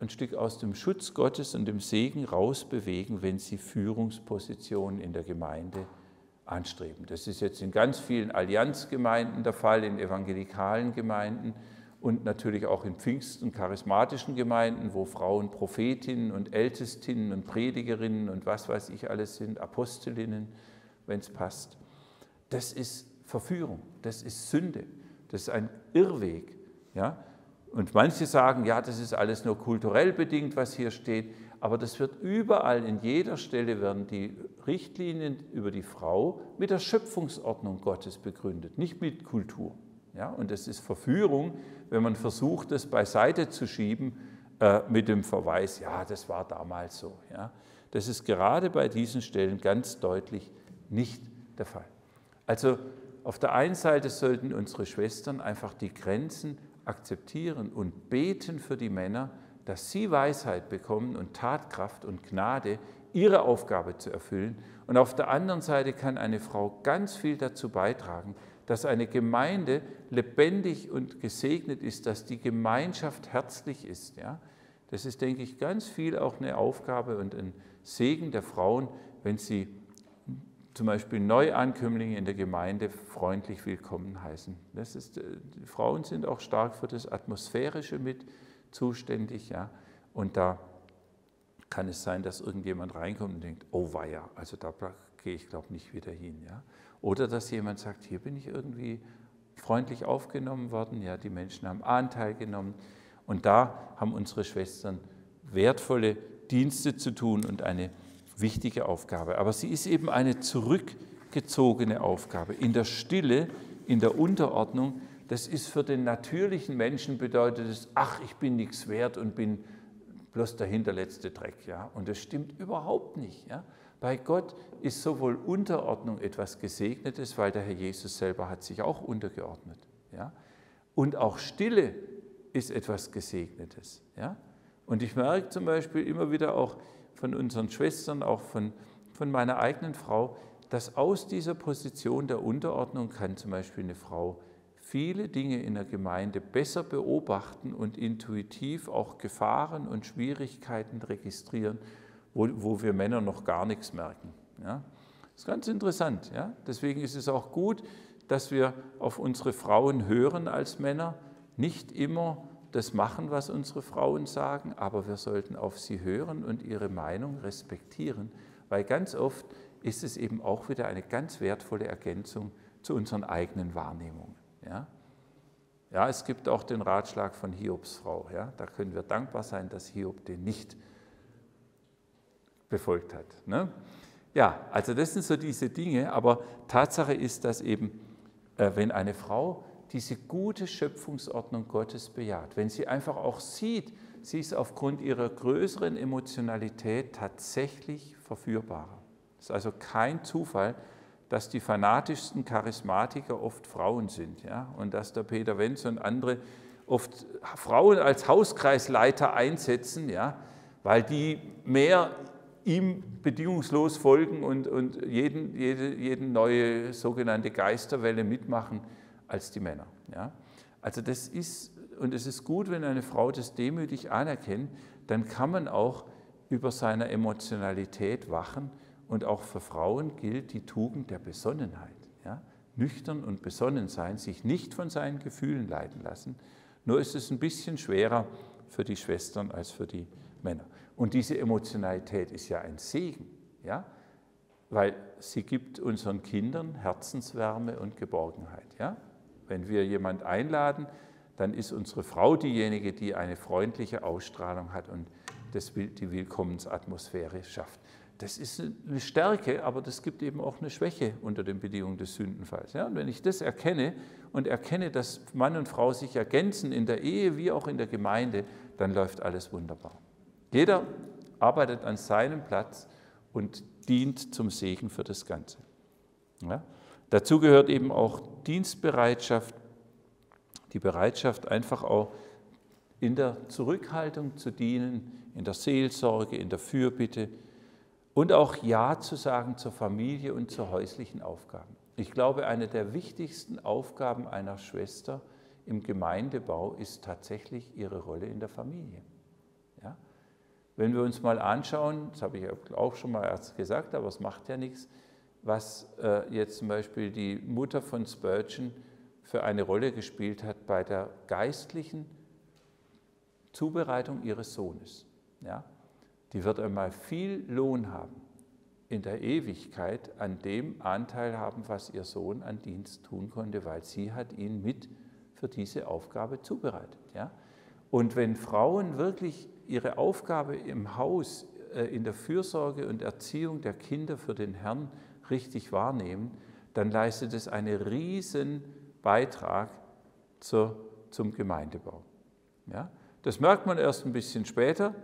ein Stück aus dem Schutz Gottes und dem Segen rausbewegen, wenn sie Führungspositionen in der Gemeinde anstreben. Das ist jetzt in ganz vielen Allianzgemeinden der Fall, in evangelikalen Gemeinden und natürlich auch in Pfingst- und charismatischen Gemeinden, wo Frauen Prophetinnen und Ältestinnen und Predigerinnen und was weiß ich alles sind, Apostelinnen, wenn es passt. Das ist Verführung, das ist Sünde, das ist ein Irrweg, ja? Und manche sagen, ja, das ist alles nur kulturell bedingt, was hier steht, aber das wird überall, in jeder Stelle werden die Richtlinien über die Frau mit der Schöpfungsordnung Gottes begründet, nicht mit Kultur. Ja, und das ist Verführung, wenn man versucht, das beiseite zu schieben äh, mit dem Verweis, ja, das war damals so. Ja. Das ist gerade bei diesen Stellen ganz deutlich nicht der Fall. Also auf der einen Seite sollten unsere Schwestern einfach die Grenzen akzeptieren und beten für die Männer, dass sie Weisheit bekommen und Tatkraft und Gnade, ihre Aufgabe zu erfüllen. Und auf der anderen Seite kann eine Frau ganz viel dazu beitragen, dass eine Gemeinde lebendig und gesegnet ist, dass die Gemeinschaft herzlich ist. Ja? Das ist, denke ich, ganz viel auch eine Aufgabe und ein Segen der Frauen, wenn sie zum Beispiel Neuankömmlinge in der Gemeinde freundlich willkommen heißen. Das ist, die Frauen sind auch stark für das Atmosphärische mit zuständig, ja. Und da kann es sein, dass irgendjemand reinkommt und denkt, oh weia, also da gehe ich glaube nicht wieder hin, ja. Oder dass jemand sagt, hier bin ich irgendwie freundlich aufgenommen worden, ja, die Menschen haben Anteil genommen. Und da haben unsere Schwestern wertvolle Dienste zu tun und eine wichtige Aufgabe, aber sie ist eben eine zurückgezogene Aufgabe. In der Stille, in der Unterordnung, das ist für den natürlichen Menschen bedeutet es, ach, ich bin nichts wert und bin bloß der hinterletzte Dreck. Ja? Und das stimmt überhaupt nicht. Ja? Bei Gott ist sowohl Unterordnung etwas Gesegnetes, weil der Herr Jesus selber hat sich auch untergeordnet. Ja? Und auch Stille ist etwas Gesegnetes. Ja? Und ich merke zum Beispiel immer wieder auch, von unseren Schwestern, auch von, von meiner eigenen Frau, dass aus dieser Position der Unterordnung kann zum Beispiel eine Frau viele Dinge in der Gemeinde besser beobachten und intuitiv auch Gefahren und Schwierigkeiten registrieren, wo, wo wir Männer noch gar nichts merken. Ja? Das ist ganz interessant. Ja? Deswegen ist es auch gut, dass wir auf unsere Frauen hören als Männer, nicht immer das machen, was unsere Frauen sagen, aber wir sollten auf sie hören und ihre Meinung respektieren, weil ganz oft ist es eben auch wieder eine ganz wertvolle Ergänzung zu unseren eigenen Wahrnehmungen. Ja, ja, es gibt auch den Ratschlag von Hiobs Frau, ja? Da können wir dankbar sein, dass Hiob den nicht befolgt hat. Ne? Ja, also das sind so diese Dinge, aber Tatsache ist, dass eben, äh, wenn eine Frau diese gute Schöpfungsordnung Gottes bejaht, wenn sie einfach auch sieht, sie ist aufgrund ihrer größeren Emotionalität tatsächlich verführbarer. Es ist also kein Zufall, dass die fanatischsten Charismatiker oft Frauen sind, ja? Und dass der Peter Wenz und andere oft Frauen als Hauskreisleiter einsetzen, ja? Weil die mehr ihm bedingungslos folgen und, und jeden, jede, jede neue sogenannte Geisterwelle mitmachen, als die Männer. Ja? Also das ist, und es ist gut, wenn eine Frau das demütig anerkennt, dann kann man auch über seiner Emotionalität wachen und auch für Frauen gilt die Tugend der Besonnenheit. Ja? Nüchtern und besonnen sein, sich nicht von seinen Gefühlen leiten lassen, nur ist es ein bisschen schwerer für die Schwestern als für die Männer. Und diese Emotionalität ist ja ein Segen, ja? Weil sie gibt unseren Kindern Herzenswärme und Geborgenheit. Ja? Wenn wir jemanden einladen, dann ist unsere Frau diejenige, die eine freundliche Ausstrahlung hat und das, die Willkommensatmosphäre schafft. Das ist eine Stärke, aber das gibt eben auch eine Schwäche unter den Bedingungen des Sündenfalls. Ja? Und wenn ich das erkenne und erkenne, dass Mann und Frau sich ergänzen in der Ehe wie auch in der Gemeinde, dann läuft alles wunderbar. Jeder arbeitet an seinem Platz und dient zum Segen für das Ganze. Ja? Dazu gehört eben auch Dienstbereitschaft, die Bereitschaft einfach auch in der Zurückhaltung zu dienen, in der Seelsorge, in der Fürbitte und auch Ja zu sagen zur Familie und zu häuslichen Aufgaben. Ich glaube, eine der wichtigsten Aufgaben einer Schwester im Gemeindebau ist tatsächlich ihre Rolle in der Familie. Ja? Wenn wir uns mal anschauen, das habe ich auch schon mal erst gesagt, aber es macht ja nichts, was äh, jetzt zum Beispiel die Mutter von Spurgeon für eine Rolle gespielt hat bei der geistlichen Zubereitung ihres Sohnes. Ja? Die wird einmal viel Lohn haben in der Ewigkeit an dem Anteil haben, was ihr Sohn an Dienst tun konnte, weil sie hat ihn mit für diese Aufgabe zubereitet. Ja? Und wenn Frauen wirklich ihre Aufgabe im Haus, in der Fürsorge und Erziehung der Kinder für den Herrn richtig wahrnehmen, dann leistet es einen riesen Beitrag zur, zum Gemeindebau. Ja? Das merkt man erst ein bisschen später,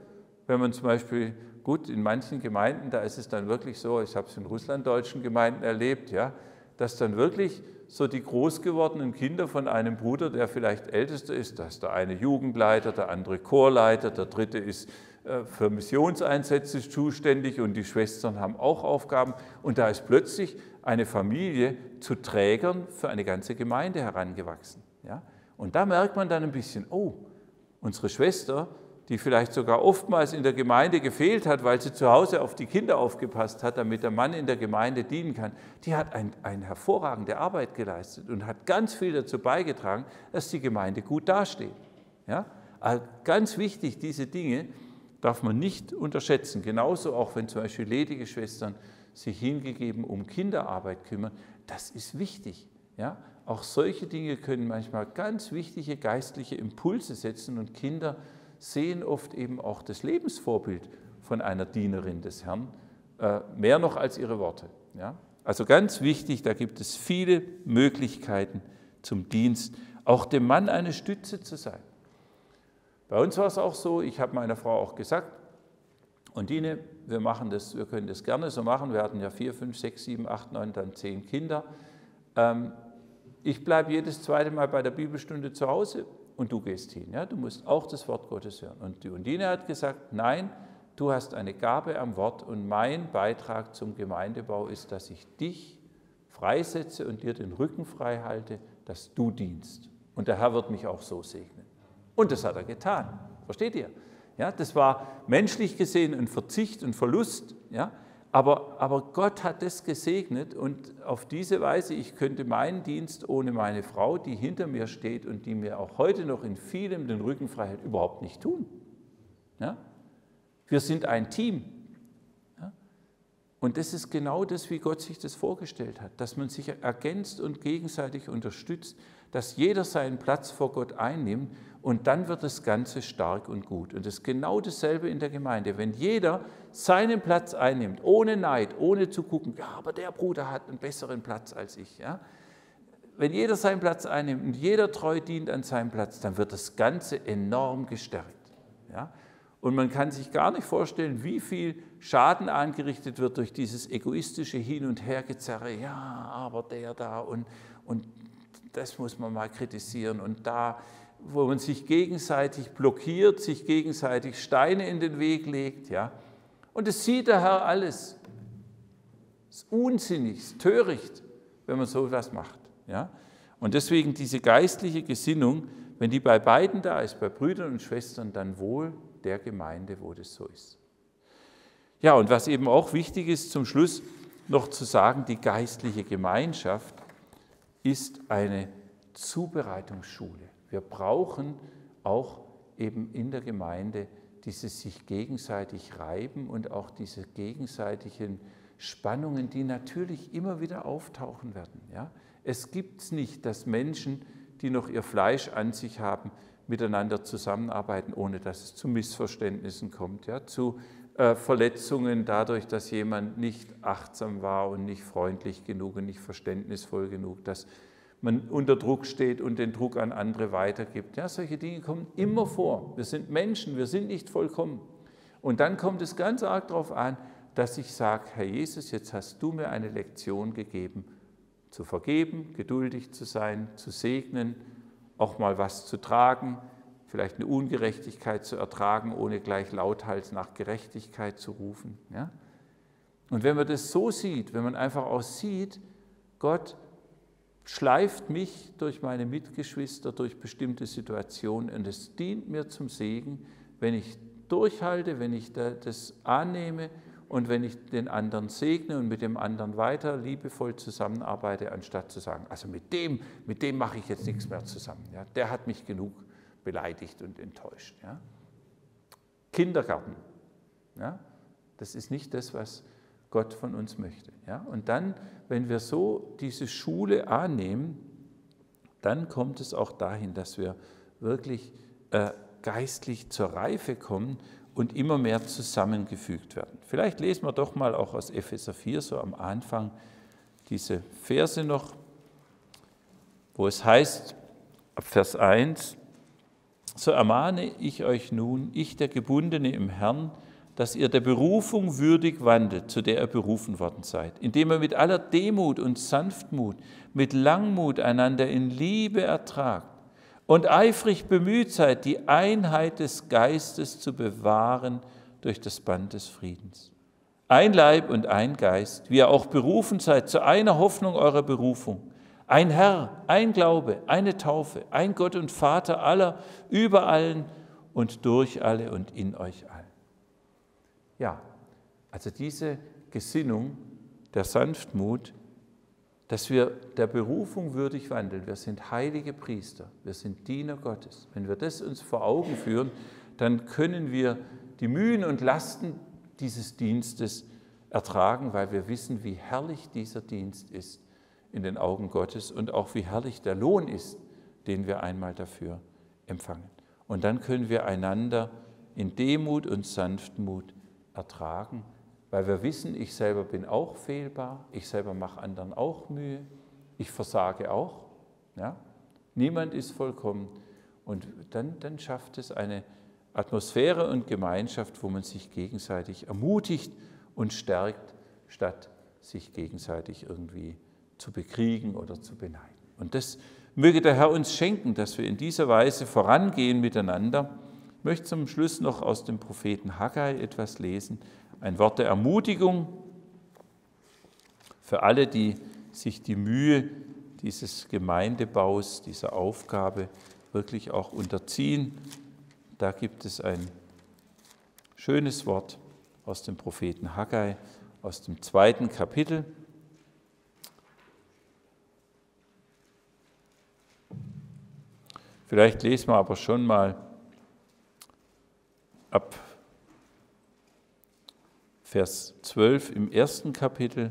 wenn man zum Beispiel, gut, in manchen Gemeinden, da ist es dann wirklich so, ich habe es in russlanddeutschen Gemeinden erlebt, ja, dass dann wirklich so die groß gewordenen Kinder von einem Bruder, der vielleicht ältester ist, da ist der eine Jugendleiter, der andere Chorleiter, der dritte ist äh, für Missionseinsätze zuständig und die Schwestern haben auch Aufgaben. Und da ist plötzlich eine Familie zu Trägern für eine ganze Gemeinde herangewachsen. Ja? Und da merkt man dann ein bisschen, oh, unsere Schwester, die vielleicht sogar oftmals in der Gemeinde gefehlt hat, weil sie zu Hause auf die Kinder aufgepasst hat, damit der Mann in der Gemeinde dienen kann, die hat ein, eine hervorragende Arbeit geleistet und hat ganz viel dazu beigetragen, dass die Gemeinde gut dasteht. Ja? Also ganz wichtig, diese Dinge darf man nicht unterschätzen. Genauso auch, wenn zum Beispiel ledige Schwestern sich hingegeben um Kinderarbeit kümmern, das ist wichtig. Ja? Auch solche Dinge können manchmal ganz wichtige geistliche Impulse setzen und Kinder sehen oft eben auch das Lebensvorbild von einer Dienerin des Herrn, mehr noch als ihre Worte. Ja? Also ganz wichtig, da gibt es viele Möglichkeiten zum Dienst, auch dem Mann eine Stütze zu sein. Bei uns war es auch so, ich habe meiner Frau auch gesagt, Undine, wir machen das, wir können das gerne so machen, wir hatten ja vier, fünf, sechs, sieben, acht, neun, dann zehn Kinder. Ich bleibe jedes zweite Mal bei der Bibelstunde zu Hause. Und du gehst hin, ja? Du musst auch das Wort Gottes hören. Und die Undine hat gesagt, nein, du hast eine Gabe am Wort und mein Beitrag zum Gemeindebau ist, dass ich dich freisetze und dir den Rücken frei halte, dass du dienst. Und der Herr wird mich auch so segnen. Und das hat er getan, versteht ihr? Ja, das war menschlich gesehen ein Verzicht und Verlust, ja? aber, aber Gott hat das gesegnet und auf diese Weise, ich könnte meinen Dienst ohne meine Frau, die hinter mir steht und die mir auch heute noch in vielem den Rücken frei hält, überhaupt nicht tun. Ja? Wir sind ein Team. Ja? Und das ist genau das, wie Gott sich das vorgestellt hat, dass man sich ergänzt und gegenseitig unterstützt, dass jeder seinen Platz vor Gott einnimmt und dann wird das Ganze stark und gut. Und das ist genau dasselbe in der Gemeinde. Wenn jeder seinen Platz einnimmt, ohne Neid, ohne zu gucken, ja, aber der Bruder hat einen besseren Platz als ich. Ja? Wenn jeder seinen Platz einnimmt und jeder treu dient an seinem Platz, dann wird das Ganze enorm gestärkt. Ja? Und man kann sich gar nicht vorstellen, wie viel Schaden angerichtet wird durch dieses egoistische Hin- und Hergezerre. Ja, aber der da und, und das muss man mal kritisieren. Und da, wo man sich gegenseitig blockiert, sich gegenseitig Steine in den Weg legt. Ja? Und das sieht der Herr alles. Es ist unsinnig, es ist töricht, wenn man so etwas macht. Ja? Und deswegen diese geistliche Gesinnung, wenn die bei beiden da ist, bei Brüdern und Schwestern, dann wohl der Gemeinde, wo das so ist. Ja, und was eben auch wichtig ist, zum Schluss noch zu sagen, die geistliche Gemeinschaft ist eine Zubereitungsschule. Wir brauchen auch eben in der Gemeinde dieses sich gegenseitig reiben und auch diese gegenseitigen Spannungen, die natürlich immer wieder auftauchen werden. Ja? Es gibt nicht, dass Menschen, die noch ihr Fleisch an sich haben, miteinander zusammenarbeiten, ohne dass es zu Missverständnissen kommt, ja? zu äh, Verletzungen dadurch, dass jemand nicht achtsam war und nicht freundlich genug und nicht verständnisvoll genug, dass man unter Druck steht und den Druck an andere weitergibt. Ja, solche Dinge kommen immer vor. Wir sind Menschen, wir sind nicht vollkommen. Und dann kommt es ganz arg darauf an, dass ich sage, Herr Jesus, jetzt hast du mir eine Lektion gegeben, zu vergeben, geduldig zu sein, zu segnen, auch mal was zu tragen, vielleicht eine Ungerechtigkeit zu ertragen, ohne gleich lauthals nach Gerechtigkeit zu rufen. Ja? Und wenn man das so sieht, wenn man einfach auch sieht, Gott schleift mich durch meine Mitgeschwister durch bestimmte Situationen und es dient mir zum Segen, wenn ich durchhalte, wenn ich das annehme und wenn ich den anderen segne und mit dem anderen weiter liebevoll zusammenarbeite, anstatt zu sagen, also mit dem, mit dem mache ich jetzt nichts mehr zusammen. Ja, der hat mich genug beleidigt und enttäuscht. Ja. Kindergarten, ja, das ist nicht das, was Gott von uns möchte. Ja. Und dann, wenn wir so diese Schule annehmen, dann kommt es auch dahin, dass wir wirklich äh, geistlich zur Reife kommen und immer mehr zusammengefügt werden. Vielleicht lesen wir doch mal auch aus Epheser vier, so am Anfang, diese Verse noch, wo es heißt, ab Vers eins, so ermahne ich euch nun, ich der Gebundene im Herrn, dass ihr der Berufung würdig wandelt, zu der ihr berufen worden seid, indem ihr mit aller Demut und Sanftmut, mit Langmut einander in Liebe ertragt und eifrig bemüht seid, die Einheit des Geistes zu bewahren durch das Band des Friedens. Ein Leib und ein Geist, wie ihr auch berufen seid, zu einer Hoffnung eurer Berufung, ein Herr, ein Glaube, eine Taufe, ein Gott und Vater aller, über allen und durch alle und in euch allen. Ja, also diese Gesinnung, der Sanftmut, dass wir der Berufung würdig wandeln. Wir sind heilige Priester, wir sind Diener Gottes. Wenn wir das uns vor Augen führen, dann können wir die Mühen und Lasten dieses Dienstes ertragen, weil wir wissen, wie herrlich dieser Dienst ist in den Augen Gottes und auch wie herrlich der Lohn ist, den wir einmal dafür empfangen. Und dann können wir einander in Demut und Sanftmut ertragen, weil wir wissen, ich selber bin auch fehlbar, ich selber mache anderen auch Mühe, ich versage auch. Ja? Niemand ist vollkommen. Und dann, dann schafft es eine Atmosphäre und Gemeinschaft, wo man sich gegenseitig ermutigt und stärkt, statt sich gegenseitig irgendwie zu bekriegen oder zu beneiden. Und das möge der Herr uns schenken, dass wir in dieser Weise vorangehen miteinander. Ich möchte zum Schluss noch aus dem Propheten Haggai etwas lesen. Ein Wort der Ermutigung für alle, die sich die Mühe dieses Gemeindebaus, dieser Aufgabe wirklich auch unterziehen. Da gibt es ein schönes Wort aus dem Propheten Haggai, aus dem zweiten Kapitel. Vielleicht lesen wir aber schon mal ab Vers zwölf im ersten Kapitel,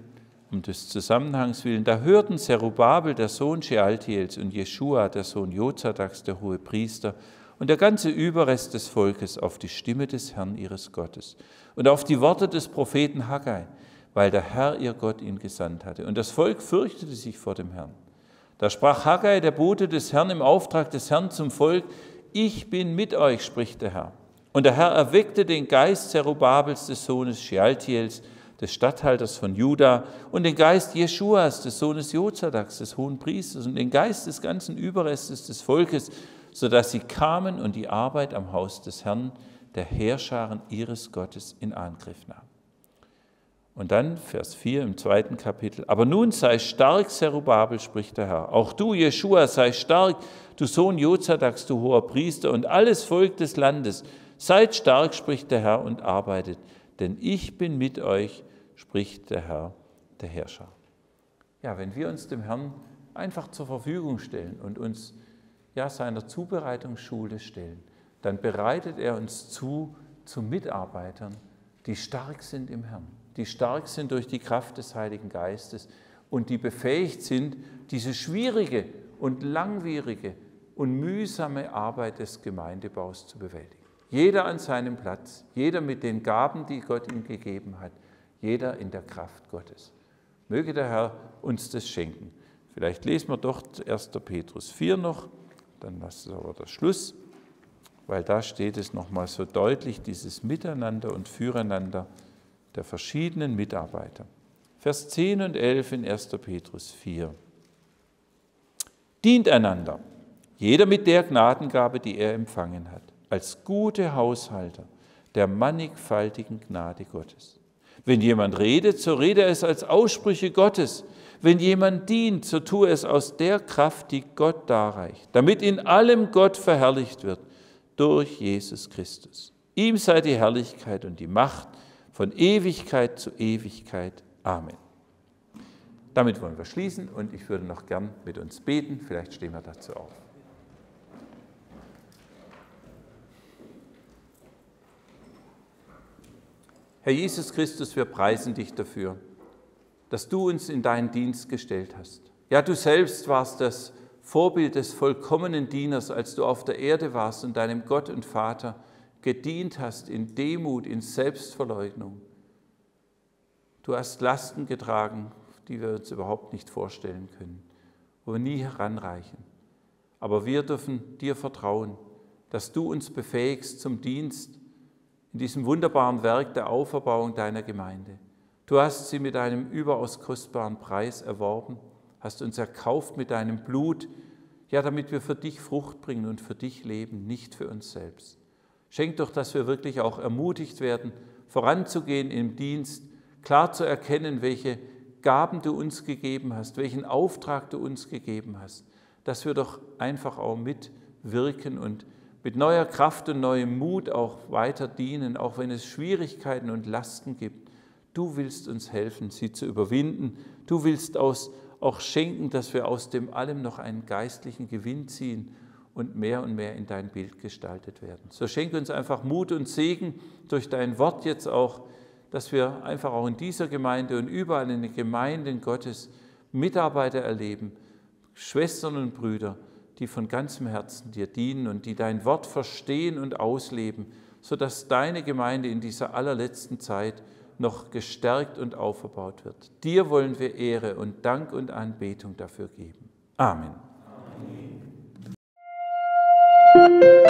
um des Zusammenhangs willen. Da hörten Zerubabel, der Sohn Shealtiels, und Jeschua, der Sohn Jozadaks, der hohe Priester, und der ganze Überrest des Volkes auf die Stimme des Herrn ihres Gottes und auf die Worte des Propheten Haggai, weil der Herr ihr Gott ihn gesandt hatte. Und das Volk fürchtete sich vor dem Herrn. Da sprach Haggai, der Bote des Herrn, im Auftrag des Herrn zum Volk: Ich bin mit euch, spricht der Herr. Und der Herr erweckte den Geist Zerubabels, des Sohnes Shealtiels, des Statthalters von Juda, und den Geist Jeschuas, des Sohnes Jozadaks, des hohen Priesters, und den Geist des ganzen Überrestes des Volkes, sodass sie kamen und die Arbeit am Haus des Herrn, der Heerscharen ihres Gottes, in Angriff nahmen. Und dann Vers vier im zweiten Kapitel. Aber nun sei stark, Zerubabel, spricht der Herr. Auch du, Jeschua, sei stark, du Sohn Jozadaks, du hoher Priester, und alles Volk des Landes. Seid stark, spricht der Herr, und arbeitet, denn ich bin mit euch, spricht der Herr, der Herrscher. Ja, wenn wir uns dem Herrn einfach zur Verfügung stellen und uns ja seiner Zubereitungsschule stellen, dann bereitet er uns zu, zu Mitarbeitern, die stark sind im Herrn, die stark sind durch die Kraft des Heiligen Geistes und die befähigt sind, diese schwierige und langwierige und mühsame Arbeit des Gemeindebaus zu bewältigen. Jeder an seinem Platz, jeder mit den Gaben, die Gott ihm gegeben hat, jeder in der Kraft Gottes. Möge der Herr uns das schenken. Vielleicht lesen wir doch ersten Petrus vier noch, dann ist aber der Schluss, weil da steht es nochmal so deutlich, dieses Miteinander und Füreinander der verschiedenen Mitarbeiter. Vers zehn und elf in ersten Petrus vier. Dient einander, jeder mit der Gnadengabe, die er empfangen hat, als gute Haushalter der mannigfaltigen Gnade Gottes. Wenn jemand redet, so rede es als Aussprüche Gottes. Wenn jemand dient, so tue es aus der Kraft, die Gott darreicht, damit in allem Gott verherrlicht wird durch Jesus Christus. Ihm sei die Herrlichkeit und die Macht von Ewigkeit zu Ewigkeit. Amen. Damit wollen wir schließen und ich würde noch gern mit uns beten. Vielleicht stehen wir dazu auf. Herr Jesus Christus, wir preisen dich dafür, dass du uns in deinen Dienst gestellt hast. Ja, du selbst warst das Vorbild des vollkommenen Dieners, als du auf der Erde warst und deinem Gott und Vater gedient hast in Demut, in Selbstverleugnung. Du hast Lasten getragen, die wir uns überhaupt nicht vorstellen können, wo wir nie heranreichen. Aber wir dürfen dir vertrauen, dass du uns befähigst zum Dienst in diesem wunderbaren Werk der Auferbauung deiner Gemeinde. Du hast sie mit einem überaus kostbaren Preis erworben, hast uns erkauft mit deinem Blut, ja, damit wir für dich Frucht bringen und für dich leben, nicht für uns selbst. Schenk doch, dass wir wirklich auch ermutigt werden, voranzugehen im Dienst, klar zu erkennen, welche Gaben du uns gegeben hast, welchen Auftrag du uns gegeben hast, dass wir doch einfach auch mitwirken und mit neuer Kraft und neuem Mut auch weiter dienen, auch wenn es Schwierigkeiten und Lasten gibt. Du willst uns helfen, sie zu überwinden. Du willst aus, auch schenken, dass wir aus dem Allem noch einen geistlichen Gewinn ziehen und mehr und mehr in dein Bild gestaltet werden. So schenke uns einfach Mut und Segen durch dein Wort jetzt auch, dass wir einfach auch in dieser Gemeinde und überall in den Gemeinden Gottes Mitarbeiter erleben, Schwestern und Brüder, die von ganzem Herzen dir dienen und die dein Wort verstehen und ausleben, sodass deine Gemeinde in dieser allerletzten Zeit noch gestärkt und aufgebaut wird. Dir wollen wir Ehre und Dank und Anbetung dafür geben. Amen. Amen.